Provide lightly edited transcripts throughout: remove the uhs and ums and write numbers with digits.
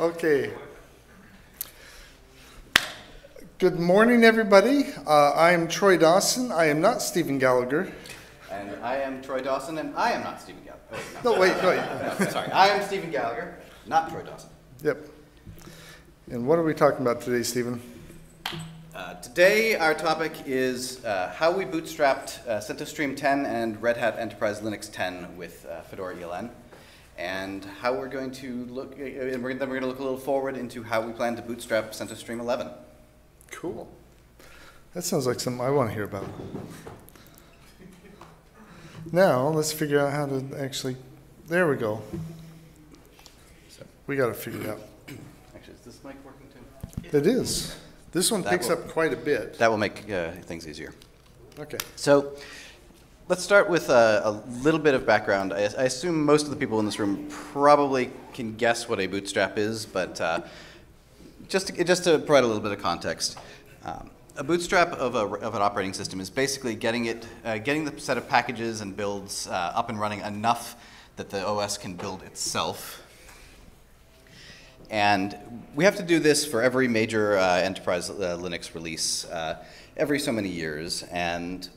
Okay. Good morning, everybody. I am Troy Dawson. I am not Stephen Gallagher. And I am Troy Dawson, and I am not Stephen Gallagher. Oh, no. No, wait. No, sorry. I am Stephen Gallagher, not Troy Dawson. Yep. And what are we talking about today, Stephen? Today, our topic is how we bootstrapped CentOS Stream 10 and Red Hat Enterprise Linux 10 with Fedora ELN. And how we're going to look, and then we're going to look a little forward into how we plan to bootstrap CentOS Stream 11. Cool. That sounds like something I want to hear about. Now, let's figure out how to actually, there we go. We got to figure it out. Actually, is this mic working too? It is. This one picks up quite a bit. That will make things easier. Okay. So, let's start with a little bit of background. I assume most of the people in this room probably can guess what a bootstrap is, but just to provide a little bit of context, a bootstrap of an operating system is basically getting the set of packages and builds up and running enough that the OS can build itself. And we have to do this for every major enterprise Linux release every so many years, and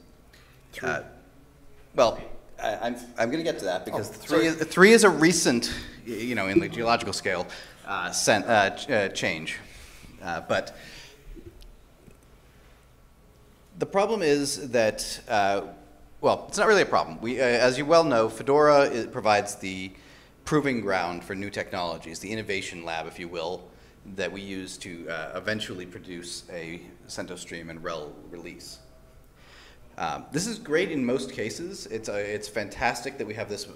well, I'm going to get to that because three is a recent, you know, in the geological scale, change. But the problem is that, well, it's not really a problem. We, as you well know, Fedora provides the proving ground for new technologies, the innovation lab, if you will, that we use to eventually produce a CentOS Stream and RHEL release. This is great in most cases. It's fantastic that we have this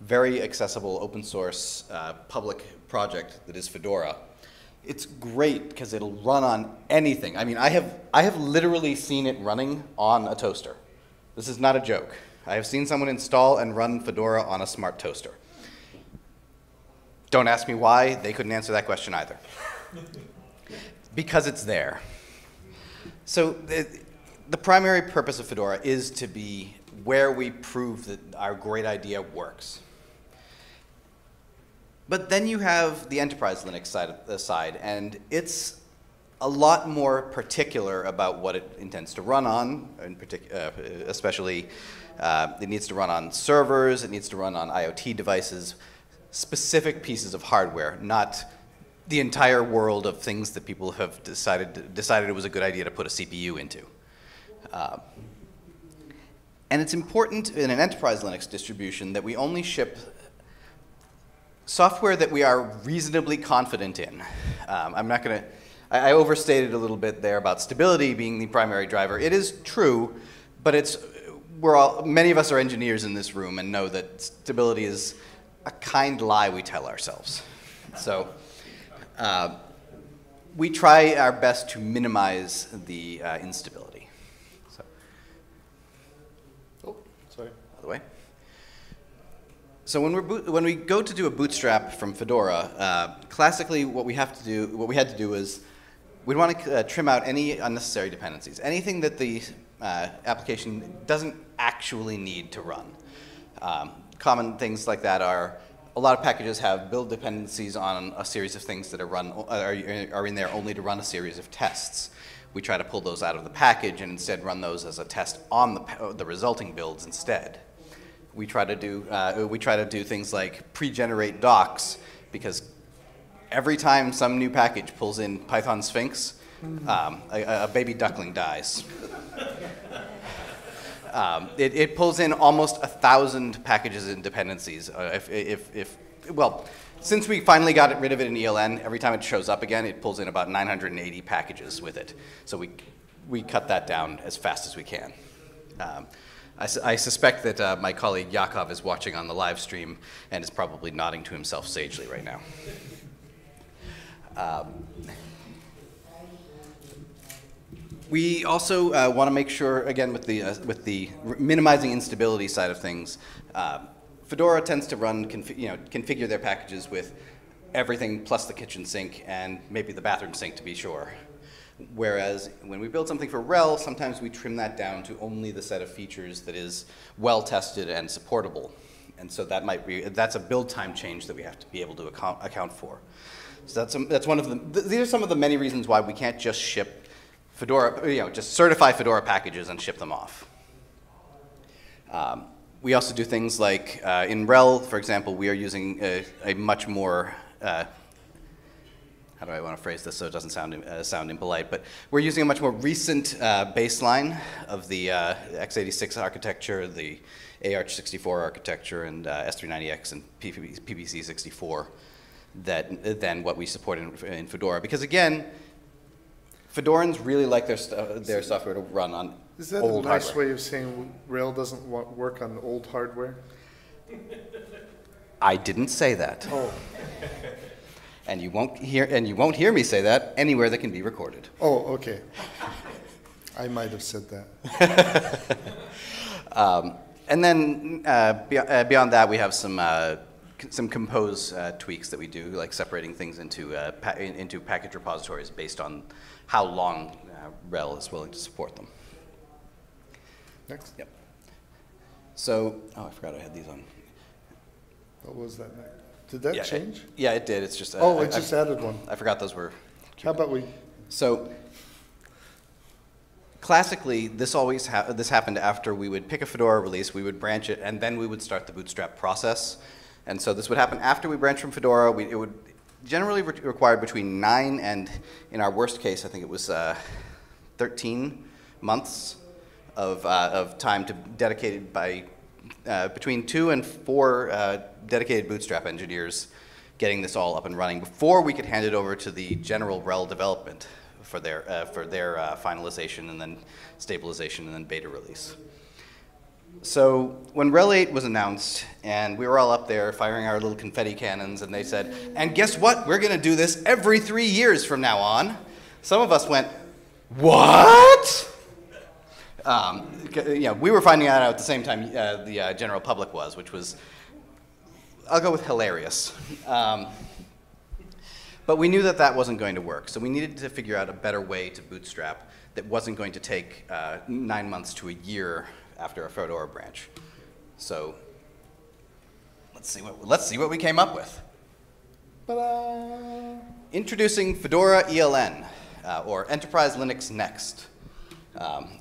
very accessible open source public project that is Fedora. It's great because it'll run on anything. I mean, I have literally seen it running on a toaster. This is not a joke. I have seen someone install and run Fedora on a smart toaster. Don't ask me why. They couldn't answer that question either. Because it's there. So the primary purpose of Fedora is to be where we prove that our great idea works. But then you have the enterprise Linux side, and it's a lot more particular about what it intends to run on, especially it needs to run on servers, it needs to run on IoT devices, specific pieces of hardware, not the entire world of things that people have decided it was a good idea to put a CPU into. And it's important in an enterprise Linux distribution that we only ship software that we are reasonably confident in. I'm not going to, I overstated a little bit there about stability being the primary driver. It is true, but it's, many of us are engineers in this room and know that stability is a kind lie we tell ourselves. So, we try our best to minimize the instability. Way. So when we go to do a bootstrap from Fedora, classically what we had to do is we'd want to trim out any unnecessary dependencies, anything that the application doesn't actually need to run. Common things like that are a lot of packages have build dependencies on a series of things that are in there only to run a series of tests. We try to pull those out of the package and instead run those as a test on the resulting builds instead. We try to do things like pre-generate docs, because every time some new package pulls in Python Sphinx, a baby duckling dies. It pulls in almost 1,000 packages and dependencies. Well, since we finally got rid of it in ELN, every time it shows up again, it pulls in about 980 packages with it. So we cut that down as fast as we can. I suspect that my colleague Yaakov is watching on the live stream and is probably nodding to himself sagely right now. We also want to make sure, again, with the minimizing instability side of things, Fedora tends to configure their packages with everything plus the kitchen sink and maybe the bathroom sink to be sure. Whereas when we build something for RHEL, sometimes we trim that down to only the set of features that is well tested and supportable. And so that's a build time change that we have to be able to account for. So that's one of the, these are some of the many reasons why we can't just ship Fedora, just certify Fedora packages and ship them off. We also do things like, in RHEL, for example, we are using a much more, how do I want to phrase this so it doesn't sound, sound impolite, but we're using a much more recent baseline of the x86 architecture, the ARCH64 architecture, and S390X and PBC64 than what we support in Fedora. Because again, Fedorans really like their software to run on old hardware. Is that a nice way of saying RHEL doesn't work on old hardware? I didn't say that. Oh. And you won't hear me say that anywhere that can be recorded. Oh, okay. I might have said that. And then beyond that, we have some compose tweaks that we do, like separating things into package repositories based on how long RHEL is willing to support them. Next. Yep. So, oh, I forgot I had these on. What was that next? Did that change? Yeah, it did. It's just oh, it just added one. I forgot those were. How about we? So, classically, this always happened after we would pick a Fedora release, we would branch it, and then we would start the bootstrap process. And so this would happen after we branch from Fedora. It would generally require between 9 and, in our worst case, I think it was 13 months of time to dedicated by. Between 2 and 4 dedicated bootstrap engineers getting this all up and running before we could hand it over to the general RHEL development for their finalization and then stabilization and then beta release. So when RHEL 8 was announced and we were all up there firing our little confetti cannons and they said, and guess what? We're going to do this every 3 years from now on. Some of us went, what? We were finding out at the same time the general public was, which was, I'll go with hilarious. But we knew that that wasn't going to work, so we needed to figure out a better way to bootstrap that wasn't going to take 9 months to a year after a Fedora branch. So let's see what we came up with. Ta-da. Introducing Fedora ELN, or Enterprise Linux Next.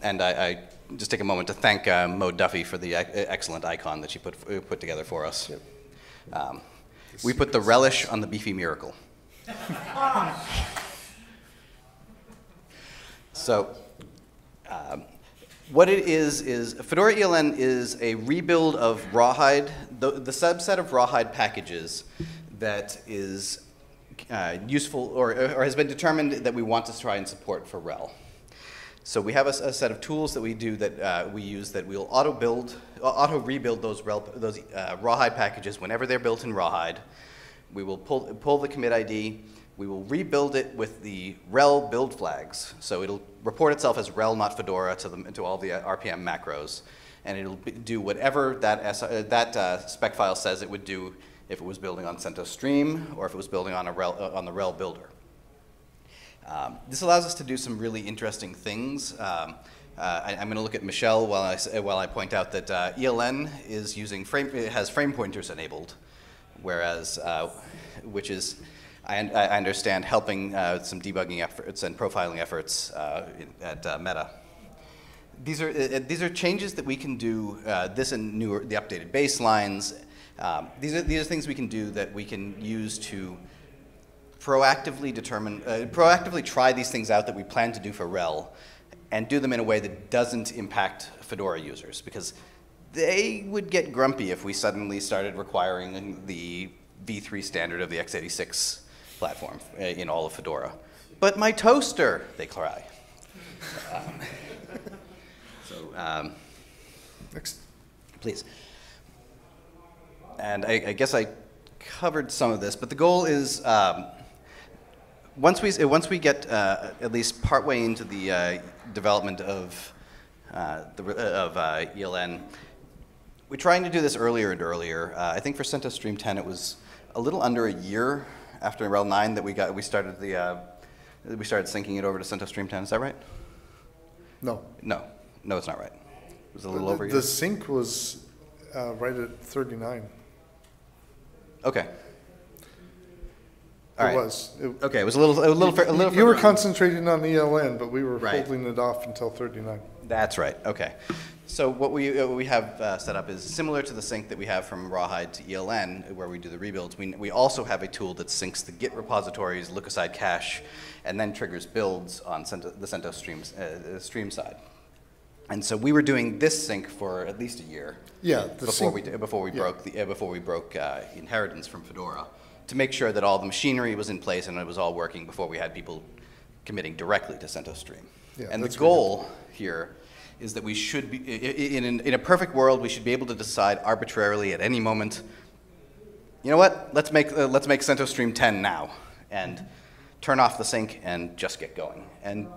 And I just take a moment to thank Mo Duffy for the excellent icon that she put together for us. Yep. We put the relish on the beefy miracle. So what it is Fedora ELN is a rebuild of Rawhide, the subset of Rawhide packages that is useful or has been determined that we want to try and support for RHEL. So we have a set of tools that we do that we use that we'll auto rebuild those Rawhide packages whenever they're built in Rawhide. We will pull the commit ID. We will rebuild it with the RHEL build flags. So it'll report itself as RHEL, not Fedora, to all the RPM macros, and it'll do whatever that spec file says it would do if it was building on CentOS Stream or if it was building on on the RHEL builder. This allows us to do some really interesting things. I'm going to look at Michelle while I point out that ELN is using has frame pointers enabled, whereas which is I understand helping some debugging efforts and profiling efforts at Meta. These are changes that we can do. This and the updated baselines. These are things we can do that we can use to proactively try these things out that we plan to do for RHEL and do them in a way that doesn't impact Fedora users, because they would get grumpy if we suddenly started requiring the v3 standard of the x86 platform in all of Fedora. But my toaster, they cry. Next. Please. And I guess I covered some of this, but the goal is Once we get at least partway into the development of ELN, we're trying to do this earlier and earlier. I think for CentOS Stream 10, it was a little under a year after RHEL 9 that we started syncing it over to CentOS Stream 10. Is that right? No. No, it's not right. It was a little over a year. The sync was right at 39. Okay. All right. It was. Okay, it was a little you were concentrating on ELN, but we were holding it off until 39. That's right. Okay. So what we have set up is similar to the sync that we have from Rawhide to ELN, where we do the rebuilds. We also have a tool that syncs the Git repositories, look-aside cache, and then triggers builds on the CentOS stream side. And so we were doing this sync for at least a year. Yeah. Before we broke inheritance from Fedora, to make sure that all the machinery was in place and it was all working before we had people committing directly to CentOS Stream. Yeah, and the goal here is that we should be, in a perfect world, we should be able to decide arbitrarily at any moment, you know what, let's make CentOS Stream 10 now, and turn off the sync and just get going. And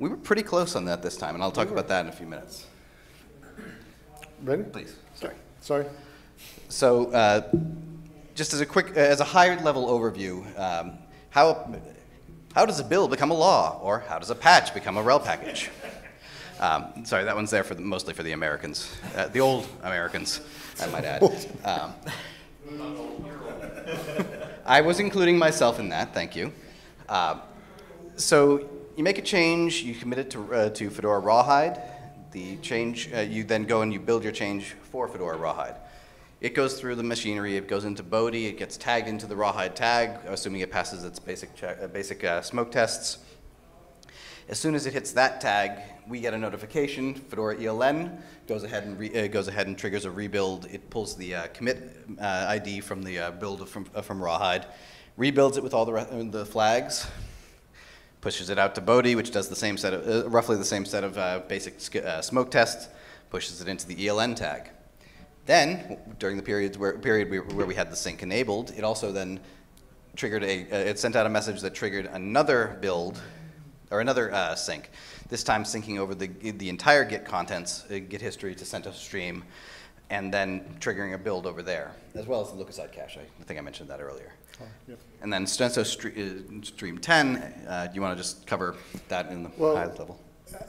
we were pretty close on that this time, and I'll talk about that in a few minutes. Ready? Please. Sorry. Sorry. So just as a quick, as a higher level overview, how does a build become a law, or how does a patch become a RHEL package? Sorry, that one's there for mostly for the Americans, the old Americans, I might add. I was including myself in that, thank you. So you make a change, you commit it to Fedora Rawhide. The change, you then go and you build your change for Fedora Rawhide. It goes through the machinery, it goes into Bodhi, it gets tagged into the Rawhide tag, assuming it passes its basic smoke tests. As soon as it hits that tag, we get a notification. Fedora ELN goes ahead and triggers a rebuild. It pulls the commit ID from the build from Rawhide, rebuilds it with all the flags, pushes it out to Bodhi, which does the same set of roughly the same set of basic smoke tests, pushes it into the ELN tag. Then, during the period where we had the sync enabled, it also then triggered it sent out a message that triggered another build. Or another sync, this time syncing over the entire Git contents, Git history to CentOS Stream, and then triggering a build over there, as well as the look-aside cache. I think I mentioned that earlier. Oh, yep. And then CentOS Stream 10, do you want to just cover that in the high level?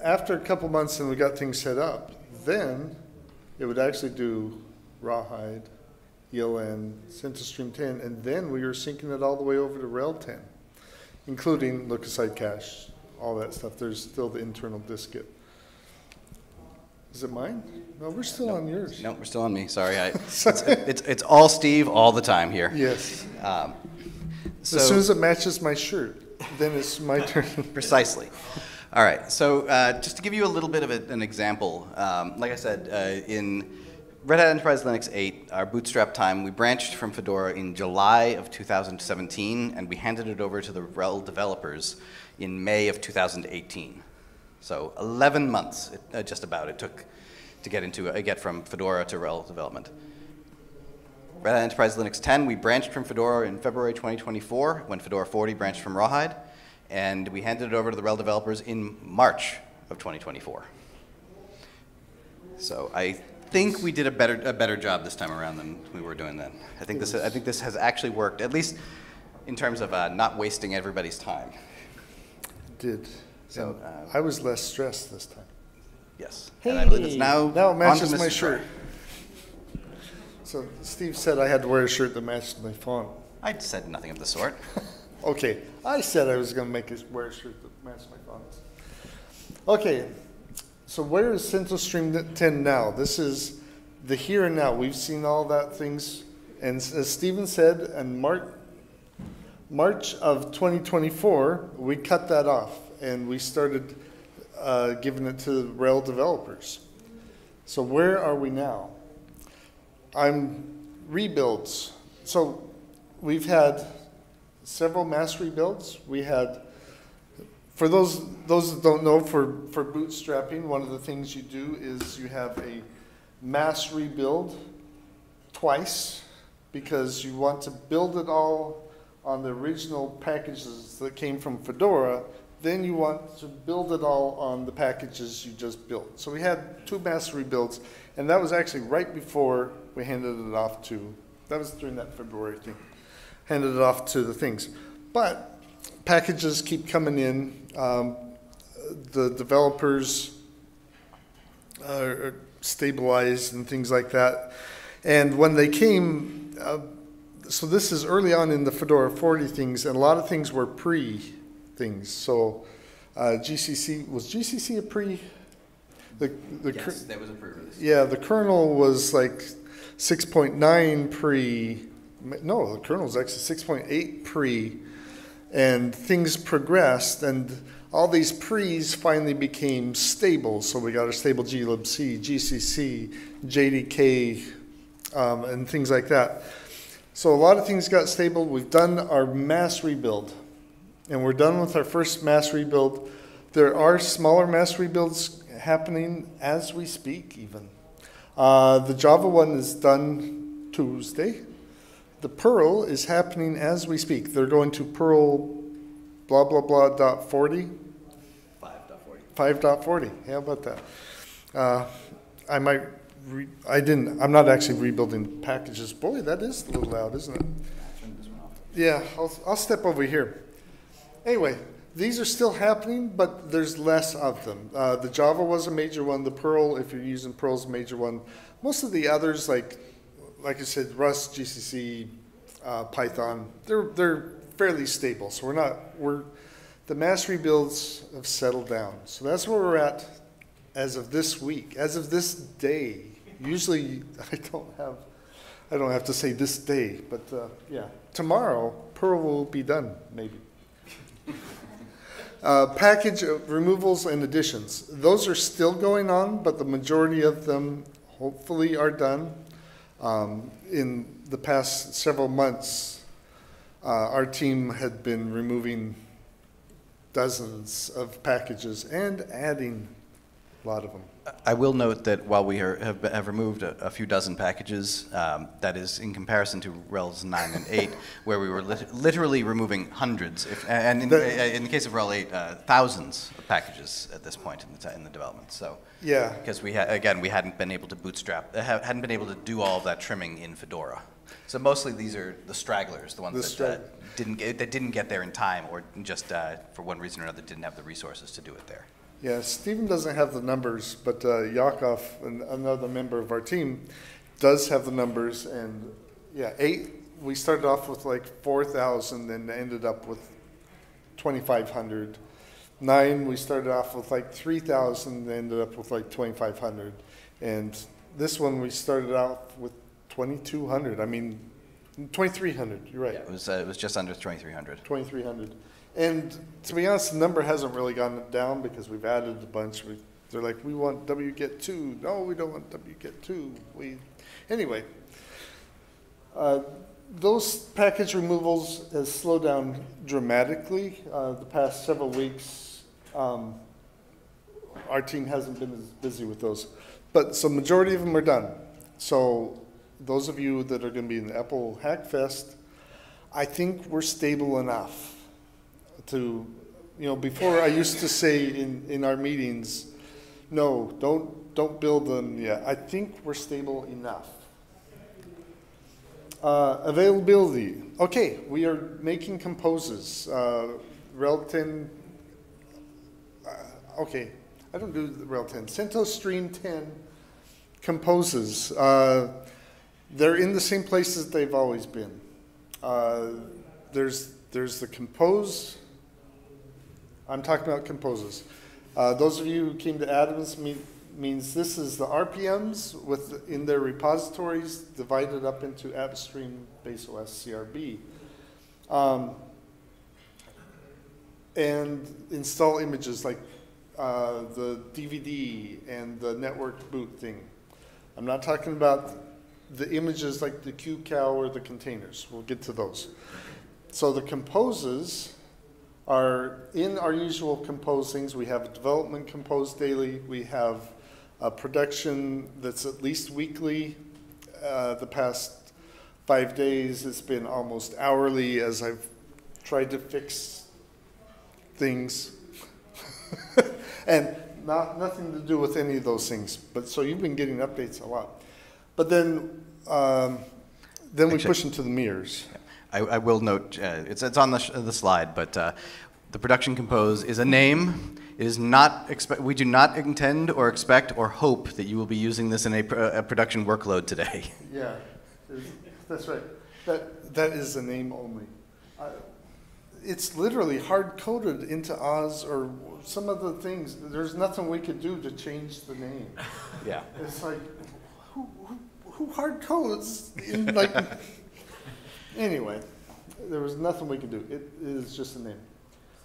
After a couple months and we got things set up, then it would actually do Rawhide, ELN, CentOS Stream 10, and then we were syncing it all the way over to RHEL 10, including look-aside cache. All that stuff. There's still the internal disk Git. Is it mine? No, we're still on yours. No, we're still on me. Sorry. It's all Steve all the time here. Yes. So as soon as it matches my shirt, then it's my turn. Precisely. All right. So just to give you a little bit of an example, like I said, in Red Hat Enterprise Linux 8, our bootstrap time, we branched from Fedora in July of 2017, and we handed it over to the RHEL developers in May of 2018. So 11 months, just about, it took to get from Fedora to RHEL development. Red Hat Enterprise Linux 10, we branched from Fedora in February 2024, when Fedora 40 branched from Rawhide, and we handed it over to the RHEL developers in March of 2024. So I think we did a better job this time around than we were doing then. I think this has actually worked, at least in terms of not wasting everybody's time. It did. So I was less stressed this time. Yes. Hey. And I believe it's now it matches my shirt. So Steve said I had to wear a shirt that matched my font. I said nothing of the sort. Okay. I said I was going to wear a shirt that matched my font. Okay. So where is CentOS Stream 10 now? This is the here and now. We've seen all that things. And as Stephen said, in March of 2024, we cut that off. And we started giving it to the RHEL developers. So where are we now? Rebuilds. So we've had several mass rebuilds. We had... For those that don't know, for bootstrapping, one of the things you do is you have a mass rebuild twice because you want to build it all on the original packages that came from Fedora. Then you want to build it all on the packages you just built. So we had two mass rebuilds, and that was actually right before we handed it off to, that was during that February thing, handed it off to the things. But packages keep coming in. The developers are stabilized and things like that. And when they came, So this is early on in the Fedora 40 things, and a lot of things were pre-things. So GCC, was GCC a pre? Yes, that was a pre-release. Yeah, the kernel was like 6.9 pre. No, the kernel was actually 6.8 pre, and things progressed, and all these pre's finally became stable. So we got our stable glibc, GCC, JDK, and things like that. So a lot of things got stable. We've done our mass rebuild, and we're done with our first mass rebuild. There are smaller mass rebuilds happening as we speak, even. The Java one is done Tuesday. The Perl is happening as we speak. They're going to Perl blah, blah, blah, dot 40. 5.40. 5.40, yeah, about that. I'm not actually rebuilding packages. Boy, that is a little loud, isn't it? Yeah, I'll step over here. Anyway, these are still happening, but there's less of them. The Java was a major one. The Perl, if you're using Perl, is a major one. Most of the others, like I said, Rust, GCC, Python, they're fairly stable. So the mass rebuilds have settled down. So that's where we're at as of this week, as of this day. Usually, I don't have to say this day, but yeah, tomorrow Perl will be done, maybe. Package removals and additions. Those are still going on, but the majority of them hopefully are done. In the past several months, our team had been removing dozens of packages and adding a lot of them. I will note that while we have removed a few dozen packages, that is in comparison to RHELs 9 and 8, where we were literally removing hundreds, and in the case of RHEL 8, thousands of packages at this point in the development. So yeah, because we hadn't been able to bootstrap, hadn't been able to do all of that trimming in Fedora. So mostly these are the stragglers, the ones that didn't get there in time, or just for one reason or another didn't have the resources to do it there. Yeah, Stephen doesn't have the numbers, but Yaakov, another member of our team, does have the numbers. And yeah, we started off with like 4,000 and ended up with 2,500. 9, we started off with like 3,000 and ended up with like 2,500. And this one, we started out with 2,200. I mean, 2,300, you're right. Yeah, it was just under 2,300. 2,300. And to be honest, the number hasn't really gone down because we've added a bunch. They're like, we want wget2. No, we don't want wget2. Anyway, those package removals has slowed down dramatically the past several weeks. Our team hasn't been as busy with those. But so majority of them are done. So those of you that are going to be in the Apple Hackfest, I think we're stable enough. To, you know, before I used to say in our meetings, no, don't build them yet. I think we're stable enough. Availability. Okay, we are making composes. RHEL 10, okay, I don't do the RHEL 10. CentOS Stream 10 composes. They're in the same places they've always been. There's the compose. I'm talking about composes. Those of you who came to Adam's means this is the RPMs in their repositories divided up into AppStream, BaseOS, CRB. And install images like the DVD and the network boot thing. I'm not talking about the images like the QCOW or the containers. We'll get to those. So the composes are in our usual composings. We have a development compose daily. We have a production that's at least weekly. The past 5 days, it's been almost hourly as I've tried to fix things. And nothing to do with any of those things. But so you've been getting updates a lot. But then we push into the mirrors. I will note, it's on the slide, but the production compose is a name. It is not we do not intend or expect or hope that you will be using this in a production workload today. Yeah, that's right. That is a name only. It's literally hard-coded into Oz or some of the things. There's nothing we could do to change the name. Yeah. It's like, who hard-codes? Like, anyway, there was nothing we could do. It is just a name.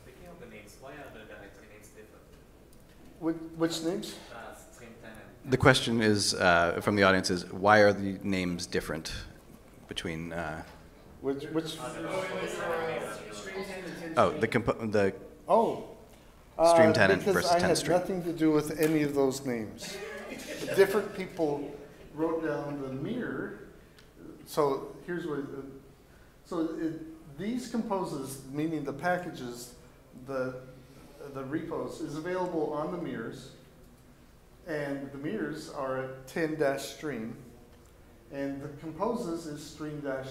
Speaking of the names, why are the directory names different? Which names? The question is, from the audience is, why are the names different between... Which? Oh, the Stream 10 versus 10 Stream. Had nothing to do with any of those names. Different people wrote down the mirror. So here's what. These composes, meaning the packages, the repos, is available on the mirrors, and the mirrors are at 10-stream, and the composes is stream-10.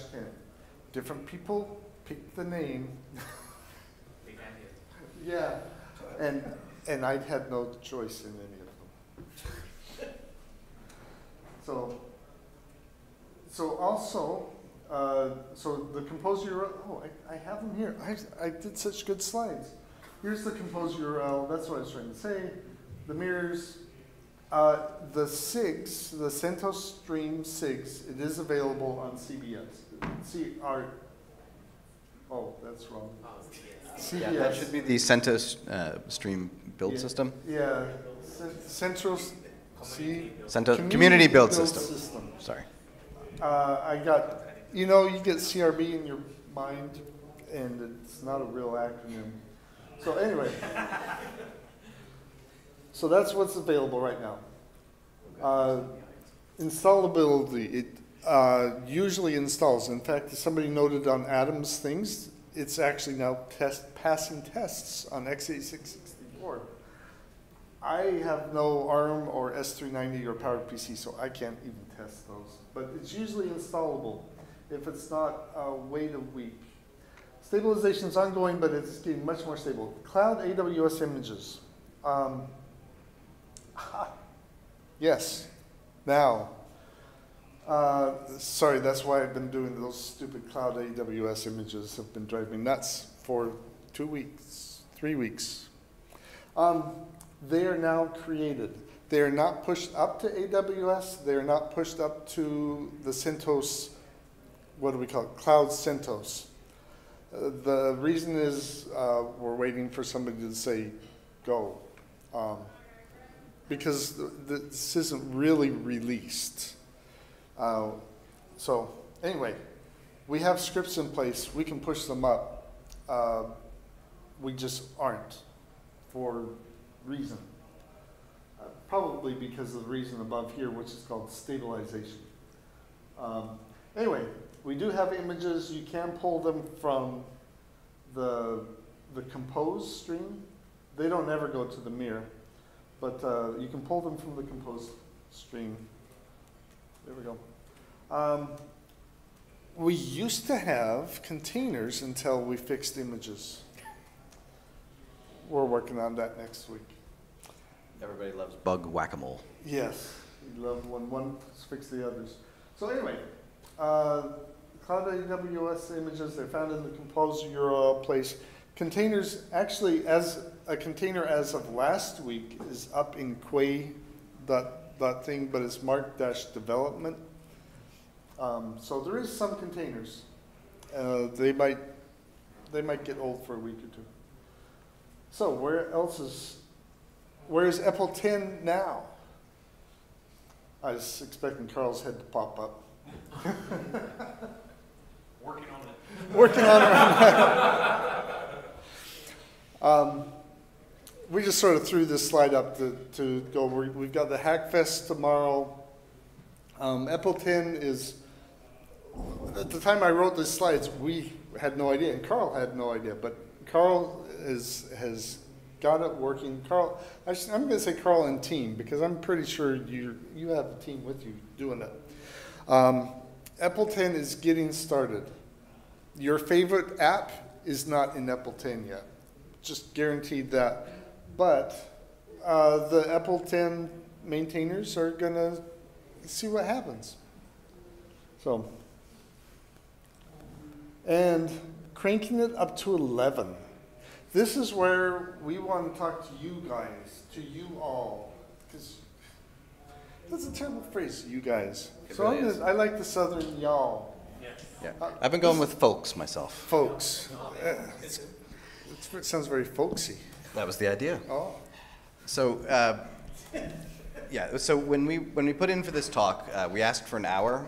Different people picked the name. Yeah, and I had no choice in any of them. So also, the compose URL. Oh, I have them here. I did such good slides. Here's the compose URL. That's what I was trying to say. The mirrors, the SIGs, the CentOS Stream 6. It is available on CBS. Oh, that's wrong. CBS. Yeah, that should be the CentOS Stream build system. Yeah, Community build system. Sorry. I got, you know, you get CRB in your mind, and it's not a real acronym. So anyway, so that's what's available right now. Installability, it usually installs. In fact, as somebody noted on Adam's things, it's actually now passing tests on x86-64. I have no ARM or S390 or PowerPC, so I can't even test those. But it's usually installable. If it's not, wait a week. Stabilization is ongoing, but it's getting much more stable. Cloud AWS images. Yes, now. Sorry, that's why I've been doing those stupid cloud AWS images. Have been driving me nuts for 2 weeks, 3 weeks. They are now created. They are not pushed up to AWS. They are not pushed up to the CentOS, what do we call it? Cloud CentOS. The reason is we're waiting for somebody to say go. Because this isn't really released. So anyway, we have scripts in place. We can push them up. We just aren't for reason. Probably because of the reason above here, which is called stabilization. Anyway, we do have images. You can pull them from the compose stream. They don't ever go to the mirror, but you can pull them from the compose stream. There we go. We used to have containers until we fixed images. We're working on that next week. Everybody loves bug whack-a-mole. Yes, you love when one fixes the others. So anyway, Cloud AWS images, they're found in the compose URL place. Containers, actually, as a container as of last week is up in Quay. That thing, but it's mark-development. So there is some containers. They might get old for a week or two. So where is EPEL 10 now? I was expecting Carl's head to pop up. Working on it. Working on it. We just sort of threw this slide up to go. We've got the Hackfest tomorrow. EPEL 10 is, at the time I wrote these slides, we had no idea, and Carl had no idea, but Carl has got it working. Carl, actually, I'm going to say Carl and team, because I'm pretty sure you have a team with you doing it. EPEL 10 is getting started. Your favorite app is not in EPEL 10 yet. Just guaranteed that. But the EPEL 10 maintainers are going to see what happens. So and cranking it up to 11. This is where we want to talk to you guys, to you all, because that's a terrible phrase, you guys. So really I like the Southern y'all. Yes. Yeah. I've been going with folks myself. Folks. It sounds very folksy. That was the idea. Oh. So, yeah. So when we put in for this talk, we asked for an hour.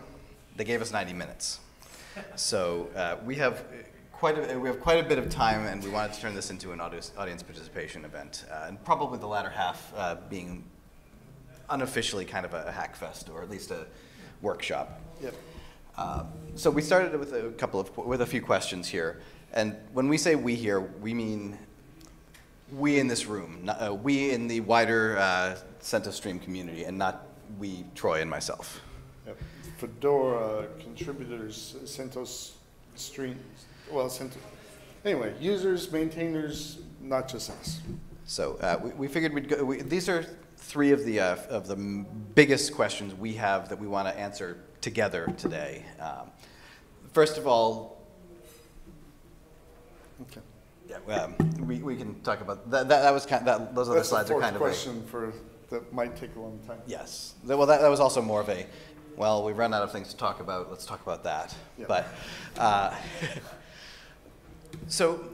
They gave us 90 minutes. So we have quite a bit of time, and we wanted to turn this into an audience participation event, and probably the latter half being unofficially kind of a hack fest, or at least a workshop. Yep. So we started with a few questions here, and when we say we here, we mean we in this room, not, we in the wider CentOS Stream community, and not we, Troy and myself. Yep. Fedora contributors, CentOS Stream, well, CentOS. Anyway, users, maintainers, not just us. So we figured we'd go. These are three of the biggest questions we have that we want to answer together today. First of all, okay. Yeah, we can talk about that. That was kind of, those other slides are kind of a question for that might take a long time. Yes. Well, that was also more of a, well, we've run out of things to talk about. Let's talk about that. Yeah. But so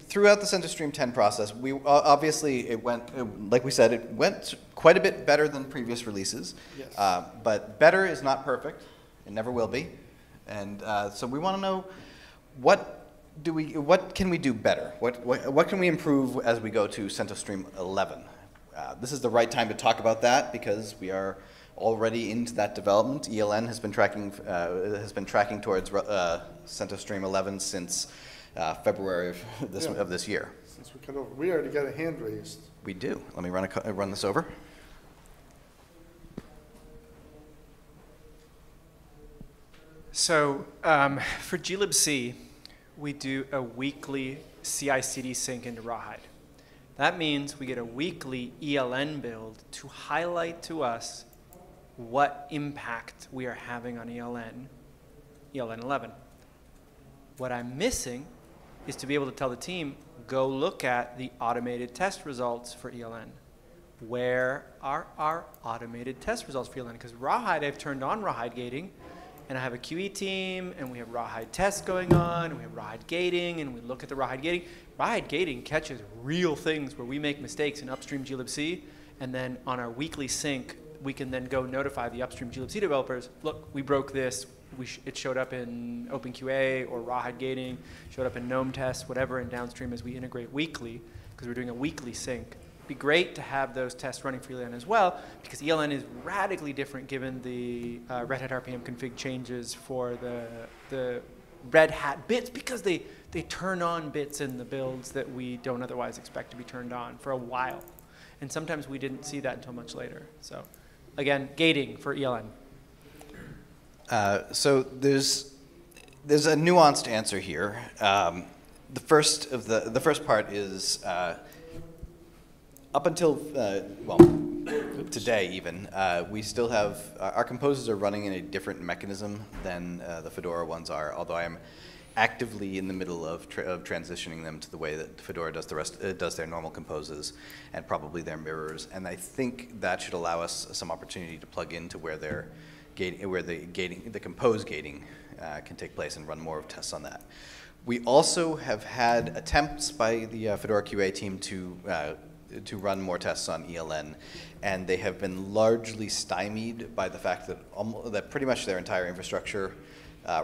throughout the CentOS Stream 10 process, we obviously like we said, it went quite a bit better than previous releases. Yes. But better is not perfect. It never will be. And so we want to know what can we do better? What can we improve as we go to CentOS Stream 11? This is the right time to talk about that because we are already into that development. ELN has been tracking towards CentOS Stream 11 since February of this year. Since we cut over, we already got a hand raised. We do. Let me run this over. So for glibc, we do a weekly CI/CD sync into Rawhide. That means we get a weekly ELN build to highlight to us what impact we are having on ELN 11. What I'm missing is to be able to tell the team, go look at the automated test results for ELN. Where are our automated test results for ELN? Because Rawhide, I've turned on Rawhide gating, and I have a QE team, and we have Rawhide tests going on, and we have Rawhide gating, and we look at the Rawhide gating. Rawhide gating catches real things where we make mistakes in upstream glibc, and then on our weekly sync, we can then go notify the upstream glibc developers, look, we broke this, it showed up in OpenQA or Rawhide gating, showed up in GNOME tests, whatever, and downstream as we integrate weekly, because we're doing a weekly sync. It'd be great to have those tests running for ELN as well, because ELN is radically different given the Red Hat RPM config changes for the Red Hat bits, because they turn on bits in the builds that we don't otherwise expect to be turned on for a while. And sometimes we didn't see that until much later. So again, gating for ELN. So there's a nuanced answer here. The first part is up until, well, today even, we still have, our composers are running in a different mechanism than the Fedora ones are, although I'm actively in the middle of transitioning them to the way that Fedora does the rest, does their normal composes and probably their mirrors. And I think that should allow us some opportunity to plug into where their the compose gating can take place and run more of tests on that. We also have had attempts by the Fedora QA team to run more tests on ELN, and they have been largely stymied by the fact that pretty much their entire infrastructure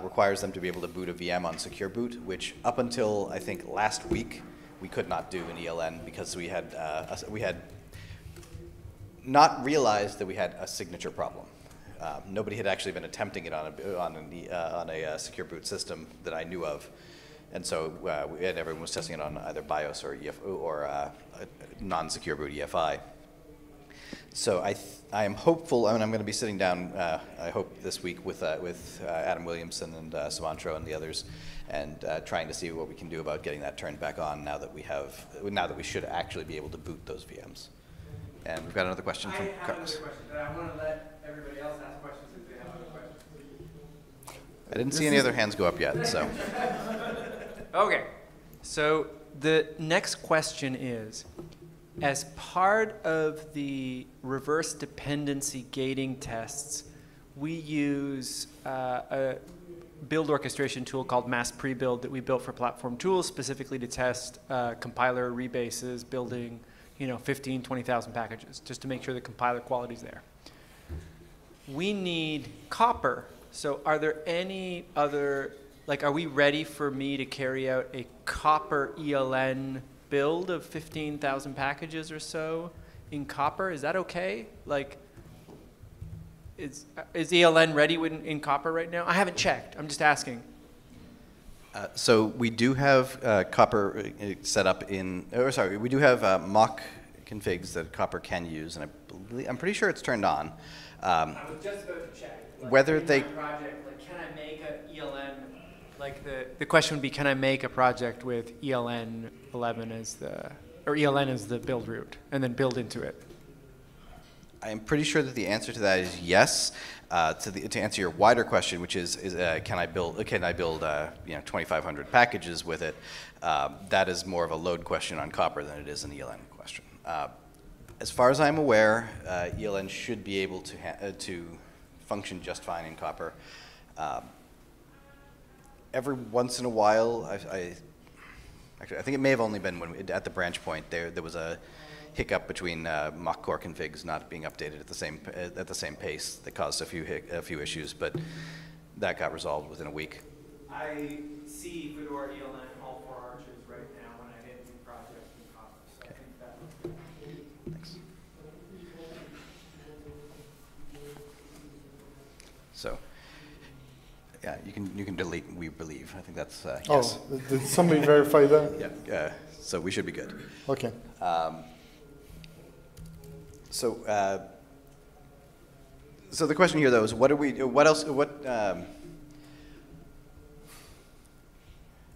requires them to be able to boot a VM on secure boot, which up until I think last week we could not do in ELN because we had not realized that we had a signature problem. Nobody had actually been attempting it on a secure boot system that I knew of. And so everyone was testing it on either BIOS or non-secure boot EFI. So I am hopeful, and I'm going to be sitting down, I hope this week with Adam Williamson and Savantro and the others, and trying to see what we can do about getting that turned back on now that we have, now that we should actually be able to boot those VMs. And we've got another question from Carlos. I have another question, but I want to let everybody else ask questions if they have other questions. I didn't see any other hands go up yet, so. Okay, so the next question is, as part of the reverse dependency gating tests, we use a build orchestration tool called mass prebuild that we built for platform tools specifically to test compiler rebases building, 15, 20,000 packages just to make sure the compiler quality is there. We need copper. So are there any other, are we ready for me to carry out a copper ELN build of 15,000 packages or so in copper? Is that okay? Is ELN ready in copper right now? I haven't checked. I'm just asking. So we do have copper set up in, we do have mock configs that copper can use, and I'm pretty sure it's turned on. I was just about to check. Whether they project, can I make an ELN? The question would be, can I make a project with ELN 11 as the, or ELN as the build root, and then build into it? I'm pretty sure that the answer to that is yes. To answer your wider question, which is can I build 2,500 packages with it? That is more of a load question on Copper than it is an ELN question. As far as I'm aware, ELN should be able to function just fine in Copper. Every once in a while, I think it may have only been when at the branch point there was a hiccup between mock core configs not being updated at the same pace that caused a few issues, but that got resolved within a week. I see Fedora ELN all four arches right now when I hit new projects in Copper, so okay. I think that. Thanks. So, yeah, you can delete "we believe." I think that's yes. Oh, did somebody verify that? Yeah. So we should be good. Okay. So the question here, though, is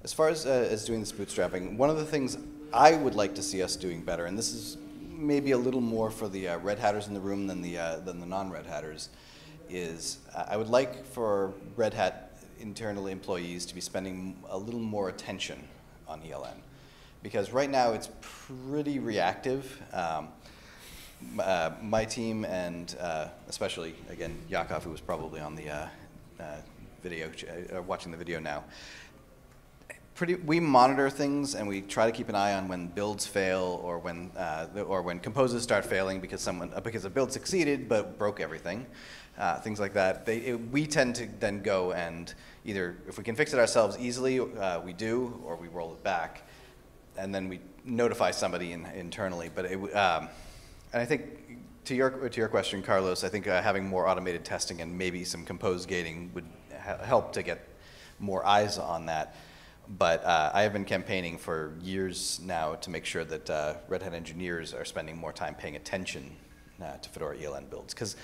as far as doing this bootstrapping, one of the things I would like to see us doing better, and this is maybe a little more for the Red Hatters in the room than the non-Red Hatters, is I would like for Red Hat internal employees to be spending a little more attention on ELN, because right now it's pretty reactive. My team and especially, again, Yaakov, who was probably on the video, watching the video now, we monitor things and we try to keep an eye on when builds fail or when composes start failing because a build succeeded but broke everything, things like that. We tend to then go and either, if we can fix it ourselves easily, we do, or we roll it back, and then we notify somebody internally. But and I think to your question, Carlos, I think having more automated testing and maybe some compose gating would help to get more eyes on that. But I have been campaigning for years now to make sure that Red Hat engineers are spending more time paying attention to Fedora ELN builds. Because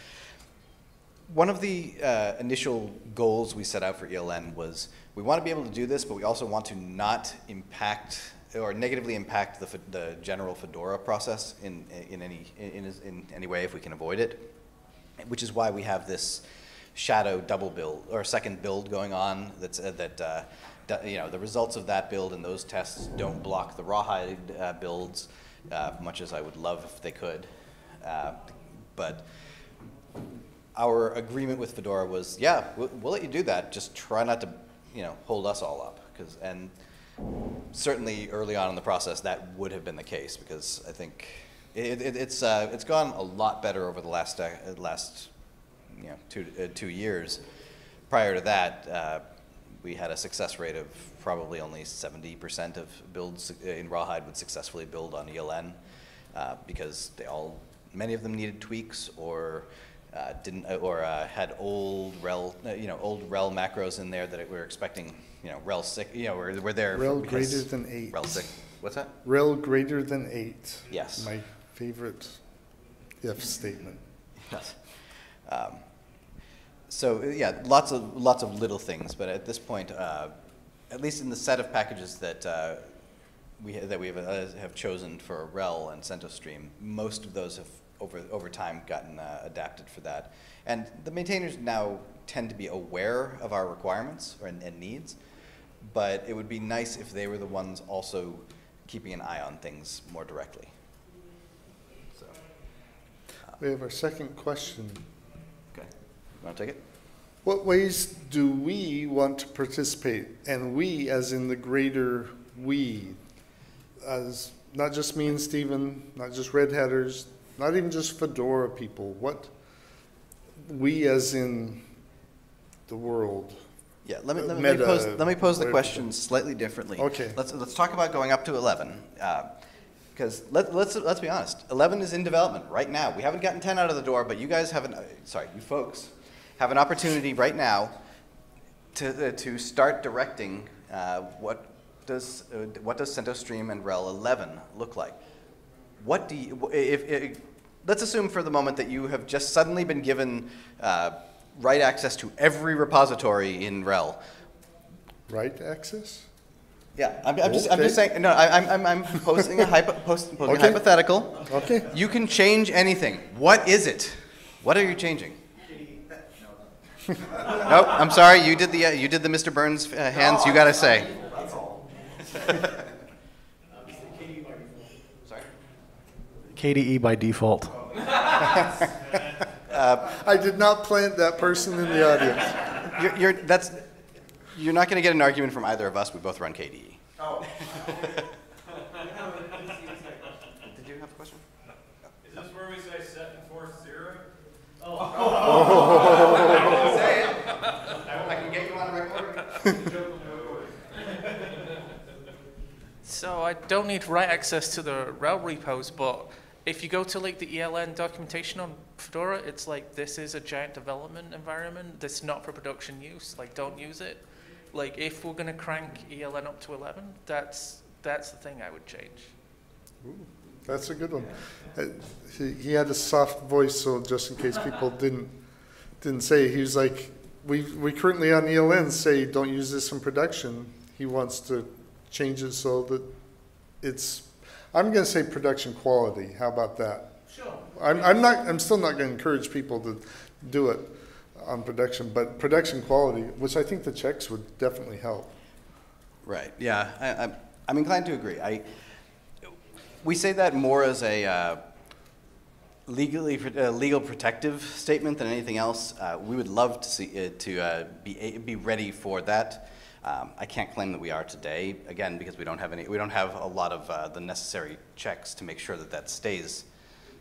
one of the initial goals we set out for ELN was we want to be able to do this, but we also want to not impact or negatively impact the general Fedora process in any way if we can avoid it, which is why we have this shadow double build or second build going on. That's the results of that build and those tests don't block the Rawhide builds, much as I would love if they could. But our agreement with Fedora was, yeah, we'll let you do that. Just try not to, hold us all up, and certainly early on in the process, that would have been the case, because I think it's gone a lot better over the last 2 years. Prior to that, we had a success rate of probably only 70% of builds in Rawhide would successfully build on ELN, because many of them needed tweaks or had old RHEL, old RHEL macros in there that we were expecting. RHEL 6, we're there. RHEL greater than 8. RHEL 6, what's that? RHEL greater than 8. Yes. My favorite if statement. Yes. So yeah, lots of little things, but at this point, at least in the set of packages that we have chosen for RHEL and CentOS Stream, most of those have over time gotten adapted for that. And the maintainers now tend to be aware of our requirements and needs, but it would be nice if they were the ones also keeping an eye on things more directly. So, we have our second question. Okay, you want to take it? What ways do we want to participate? And we, as in the greater we, as not just me and Stephen, not just Red Hatters, not even just Fedora people. What we, as in the world. Yeah, let me pose the question slightly differently. Okay. Let's talk about going up to 11, because let's be honest. 11 is in development right now. We haven't gotten 10 out of the door, but you guys have an sorry, you folks have an opportunity right now to start directing what does CentOS Stream and RHEL 11 look like? What do you, if let's assume for the moment that you have just suddenly been given write access to every repository in RHEL. Write access? Yeah, I'm just saying. No, I'm posting a hypothetical. Okay. You can change anything. What is it? What are you changing? Nope. I'm sorry. You did the Mr. Burns hands. No, you gotta say. That's all. KDE by default. I did not plant that person in the audience. You're not going to get an argument from either of us. We both run KDE. Oh. Did you have a question? Is this where we say set and force 0? Oh. I can say it. I can get you on a record. So I don't need write access to the RHEL repos, but if you go to like the ELN documentation on Fedora, it's like, this is a giant development environment that's not for production use, like don't use it. Like if we're gonna crank ELN up to 11, that's the thing I would change. Ooh, that's a good one. Yeah. He had a soft voice, so just in case people didn't say, he was like, we currently on ELN say don't use this in production. He wants to change it so that it's, I'm going to say production quality. How about that? Sure. I'm still not going to encourage people to do it on production, but production quality, which I think the checks would definitely help. Right. Yeah. I'm inclined to agree. We say that more as a legal protective statement than anything else. We would love to see it to be ready for that. I can't claim that we are today, again, because we don't have any. We don't have a lot of the necessary checks to make sure that that stays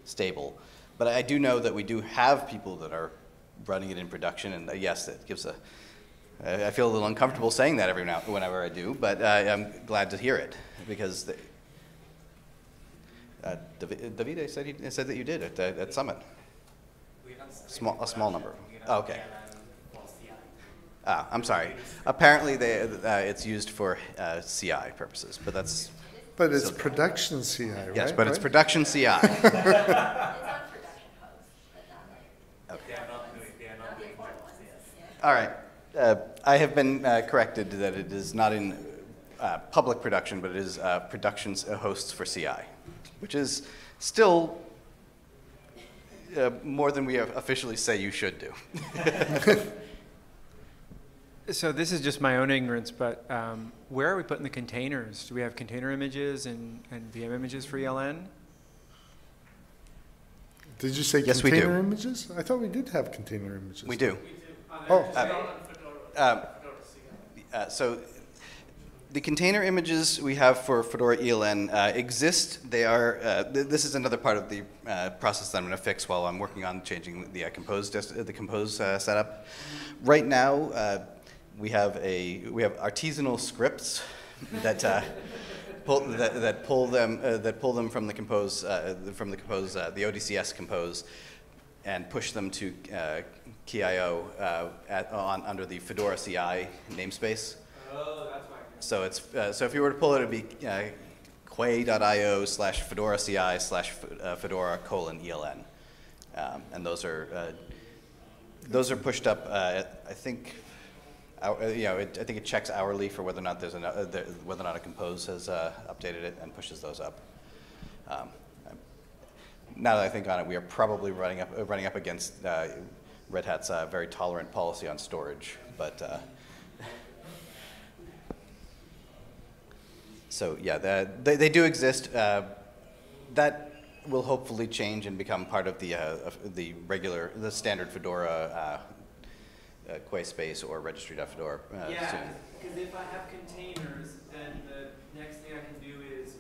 stable. But I do know that we do have people that are running it in production, and yes, it gives a. I feel a little uncomfortable saying that every now whenever I do, but I'm glad to hear it because the, Davide said he said that you did at Summit. A small number. Oh, okay. Ah, I'm sorry. Apparently, they, it's used for CI purposes, but that's. But it's production good. CI, right? Yes, but right? It's production CI. It's on production host. Okay. All right. I have been corrected that it is not in public production, but it is production hosts for CI, which is still more than we officially say you should do. So this is just my own ignorance, but where are we putting the containers? Do we have container images and VM images for ELN? Did you say yes, container we do. Images? I thought we did have container images. We do. Oh. So the container images we have for Fedora ELN exist. They are, this is another part of the process that I'm going to fix while I'm working on changing the compose setup. Right now, we have artisanal scripts that pull them from the compose the ODCS compose and push them to KIO under the Fedora CI namespace. Oh, that's why. So it's so if you were to pull it, it'd be Quay.io/FedoraCI/Fedora:\ELN, and those are pushed up. I think. You know, I think it checks hourly for whether or not there's whether or not a compose has updated it and pushes those up. now that I think on it, we are probably running up against Red Hat's very tolerant policy on storage. But so yeah, they do exist. That will hopefully change and become part of the standard Fedora Quay space or registry.fedora. Yeah, because if I have containers, then the next thing I can do is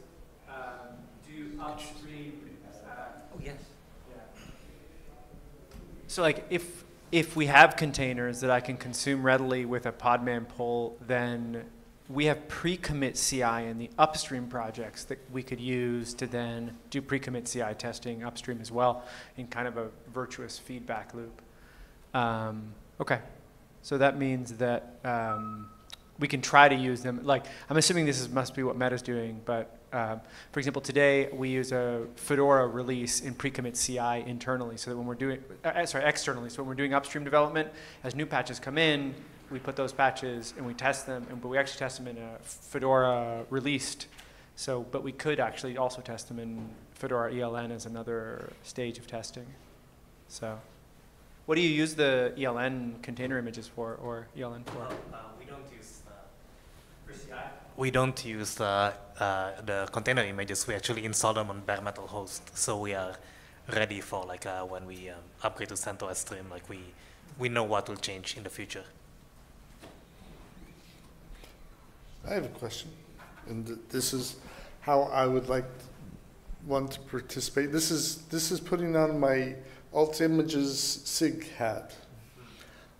do upstream. Oh yes. Yeah. So like if we have containers that I can consume readily with a Podman pull, then we have pre-commit CI in the upstream projects that we could use to then do pre-commit CI testing upstream as well in kind of a virtuous feedback loop. Okay, so that means that we can try to use them. Like, I'm assuming this must be what Meta's doing, but for example, today we use a Fedora release in pre-commit CI internally, so that when we're doing, sorry, externally, so when we're doing upstream development, as new patches come in, we put those patches and we test them, but we actually test them in a Fedora released. So, but we could actually also test them in Fedora ELN as another stage of testing. So, what do you use the ELN container images for, or ELN for? Well, we don't use for CI. We don't use the container images. We actually install them on bare metal host, so we are ready for like when we upgrade to CentOS Stream. Like we know what will change in the future. I have a question, and this is how I would like one to participate. This is putting on my alt images sig hat.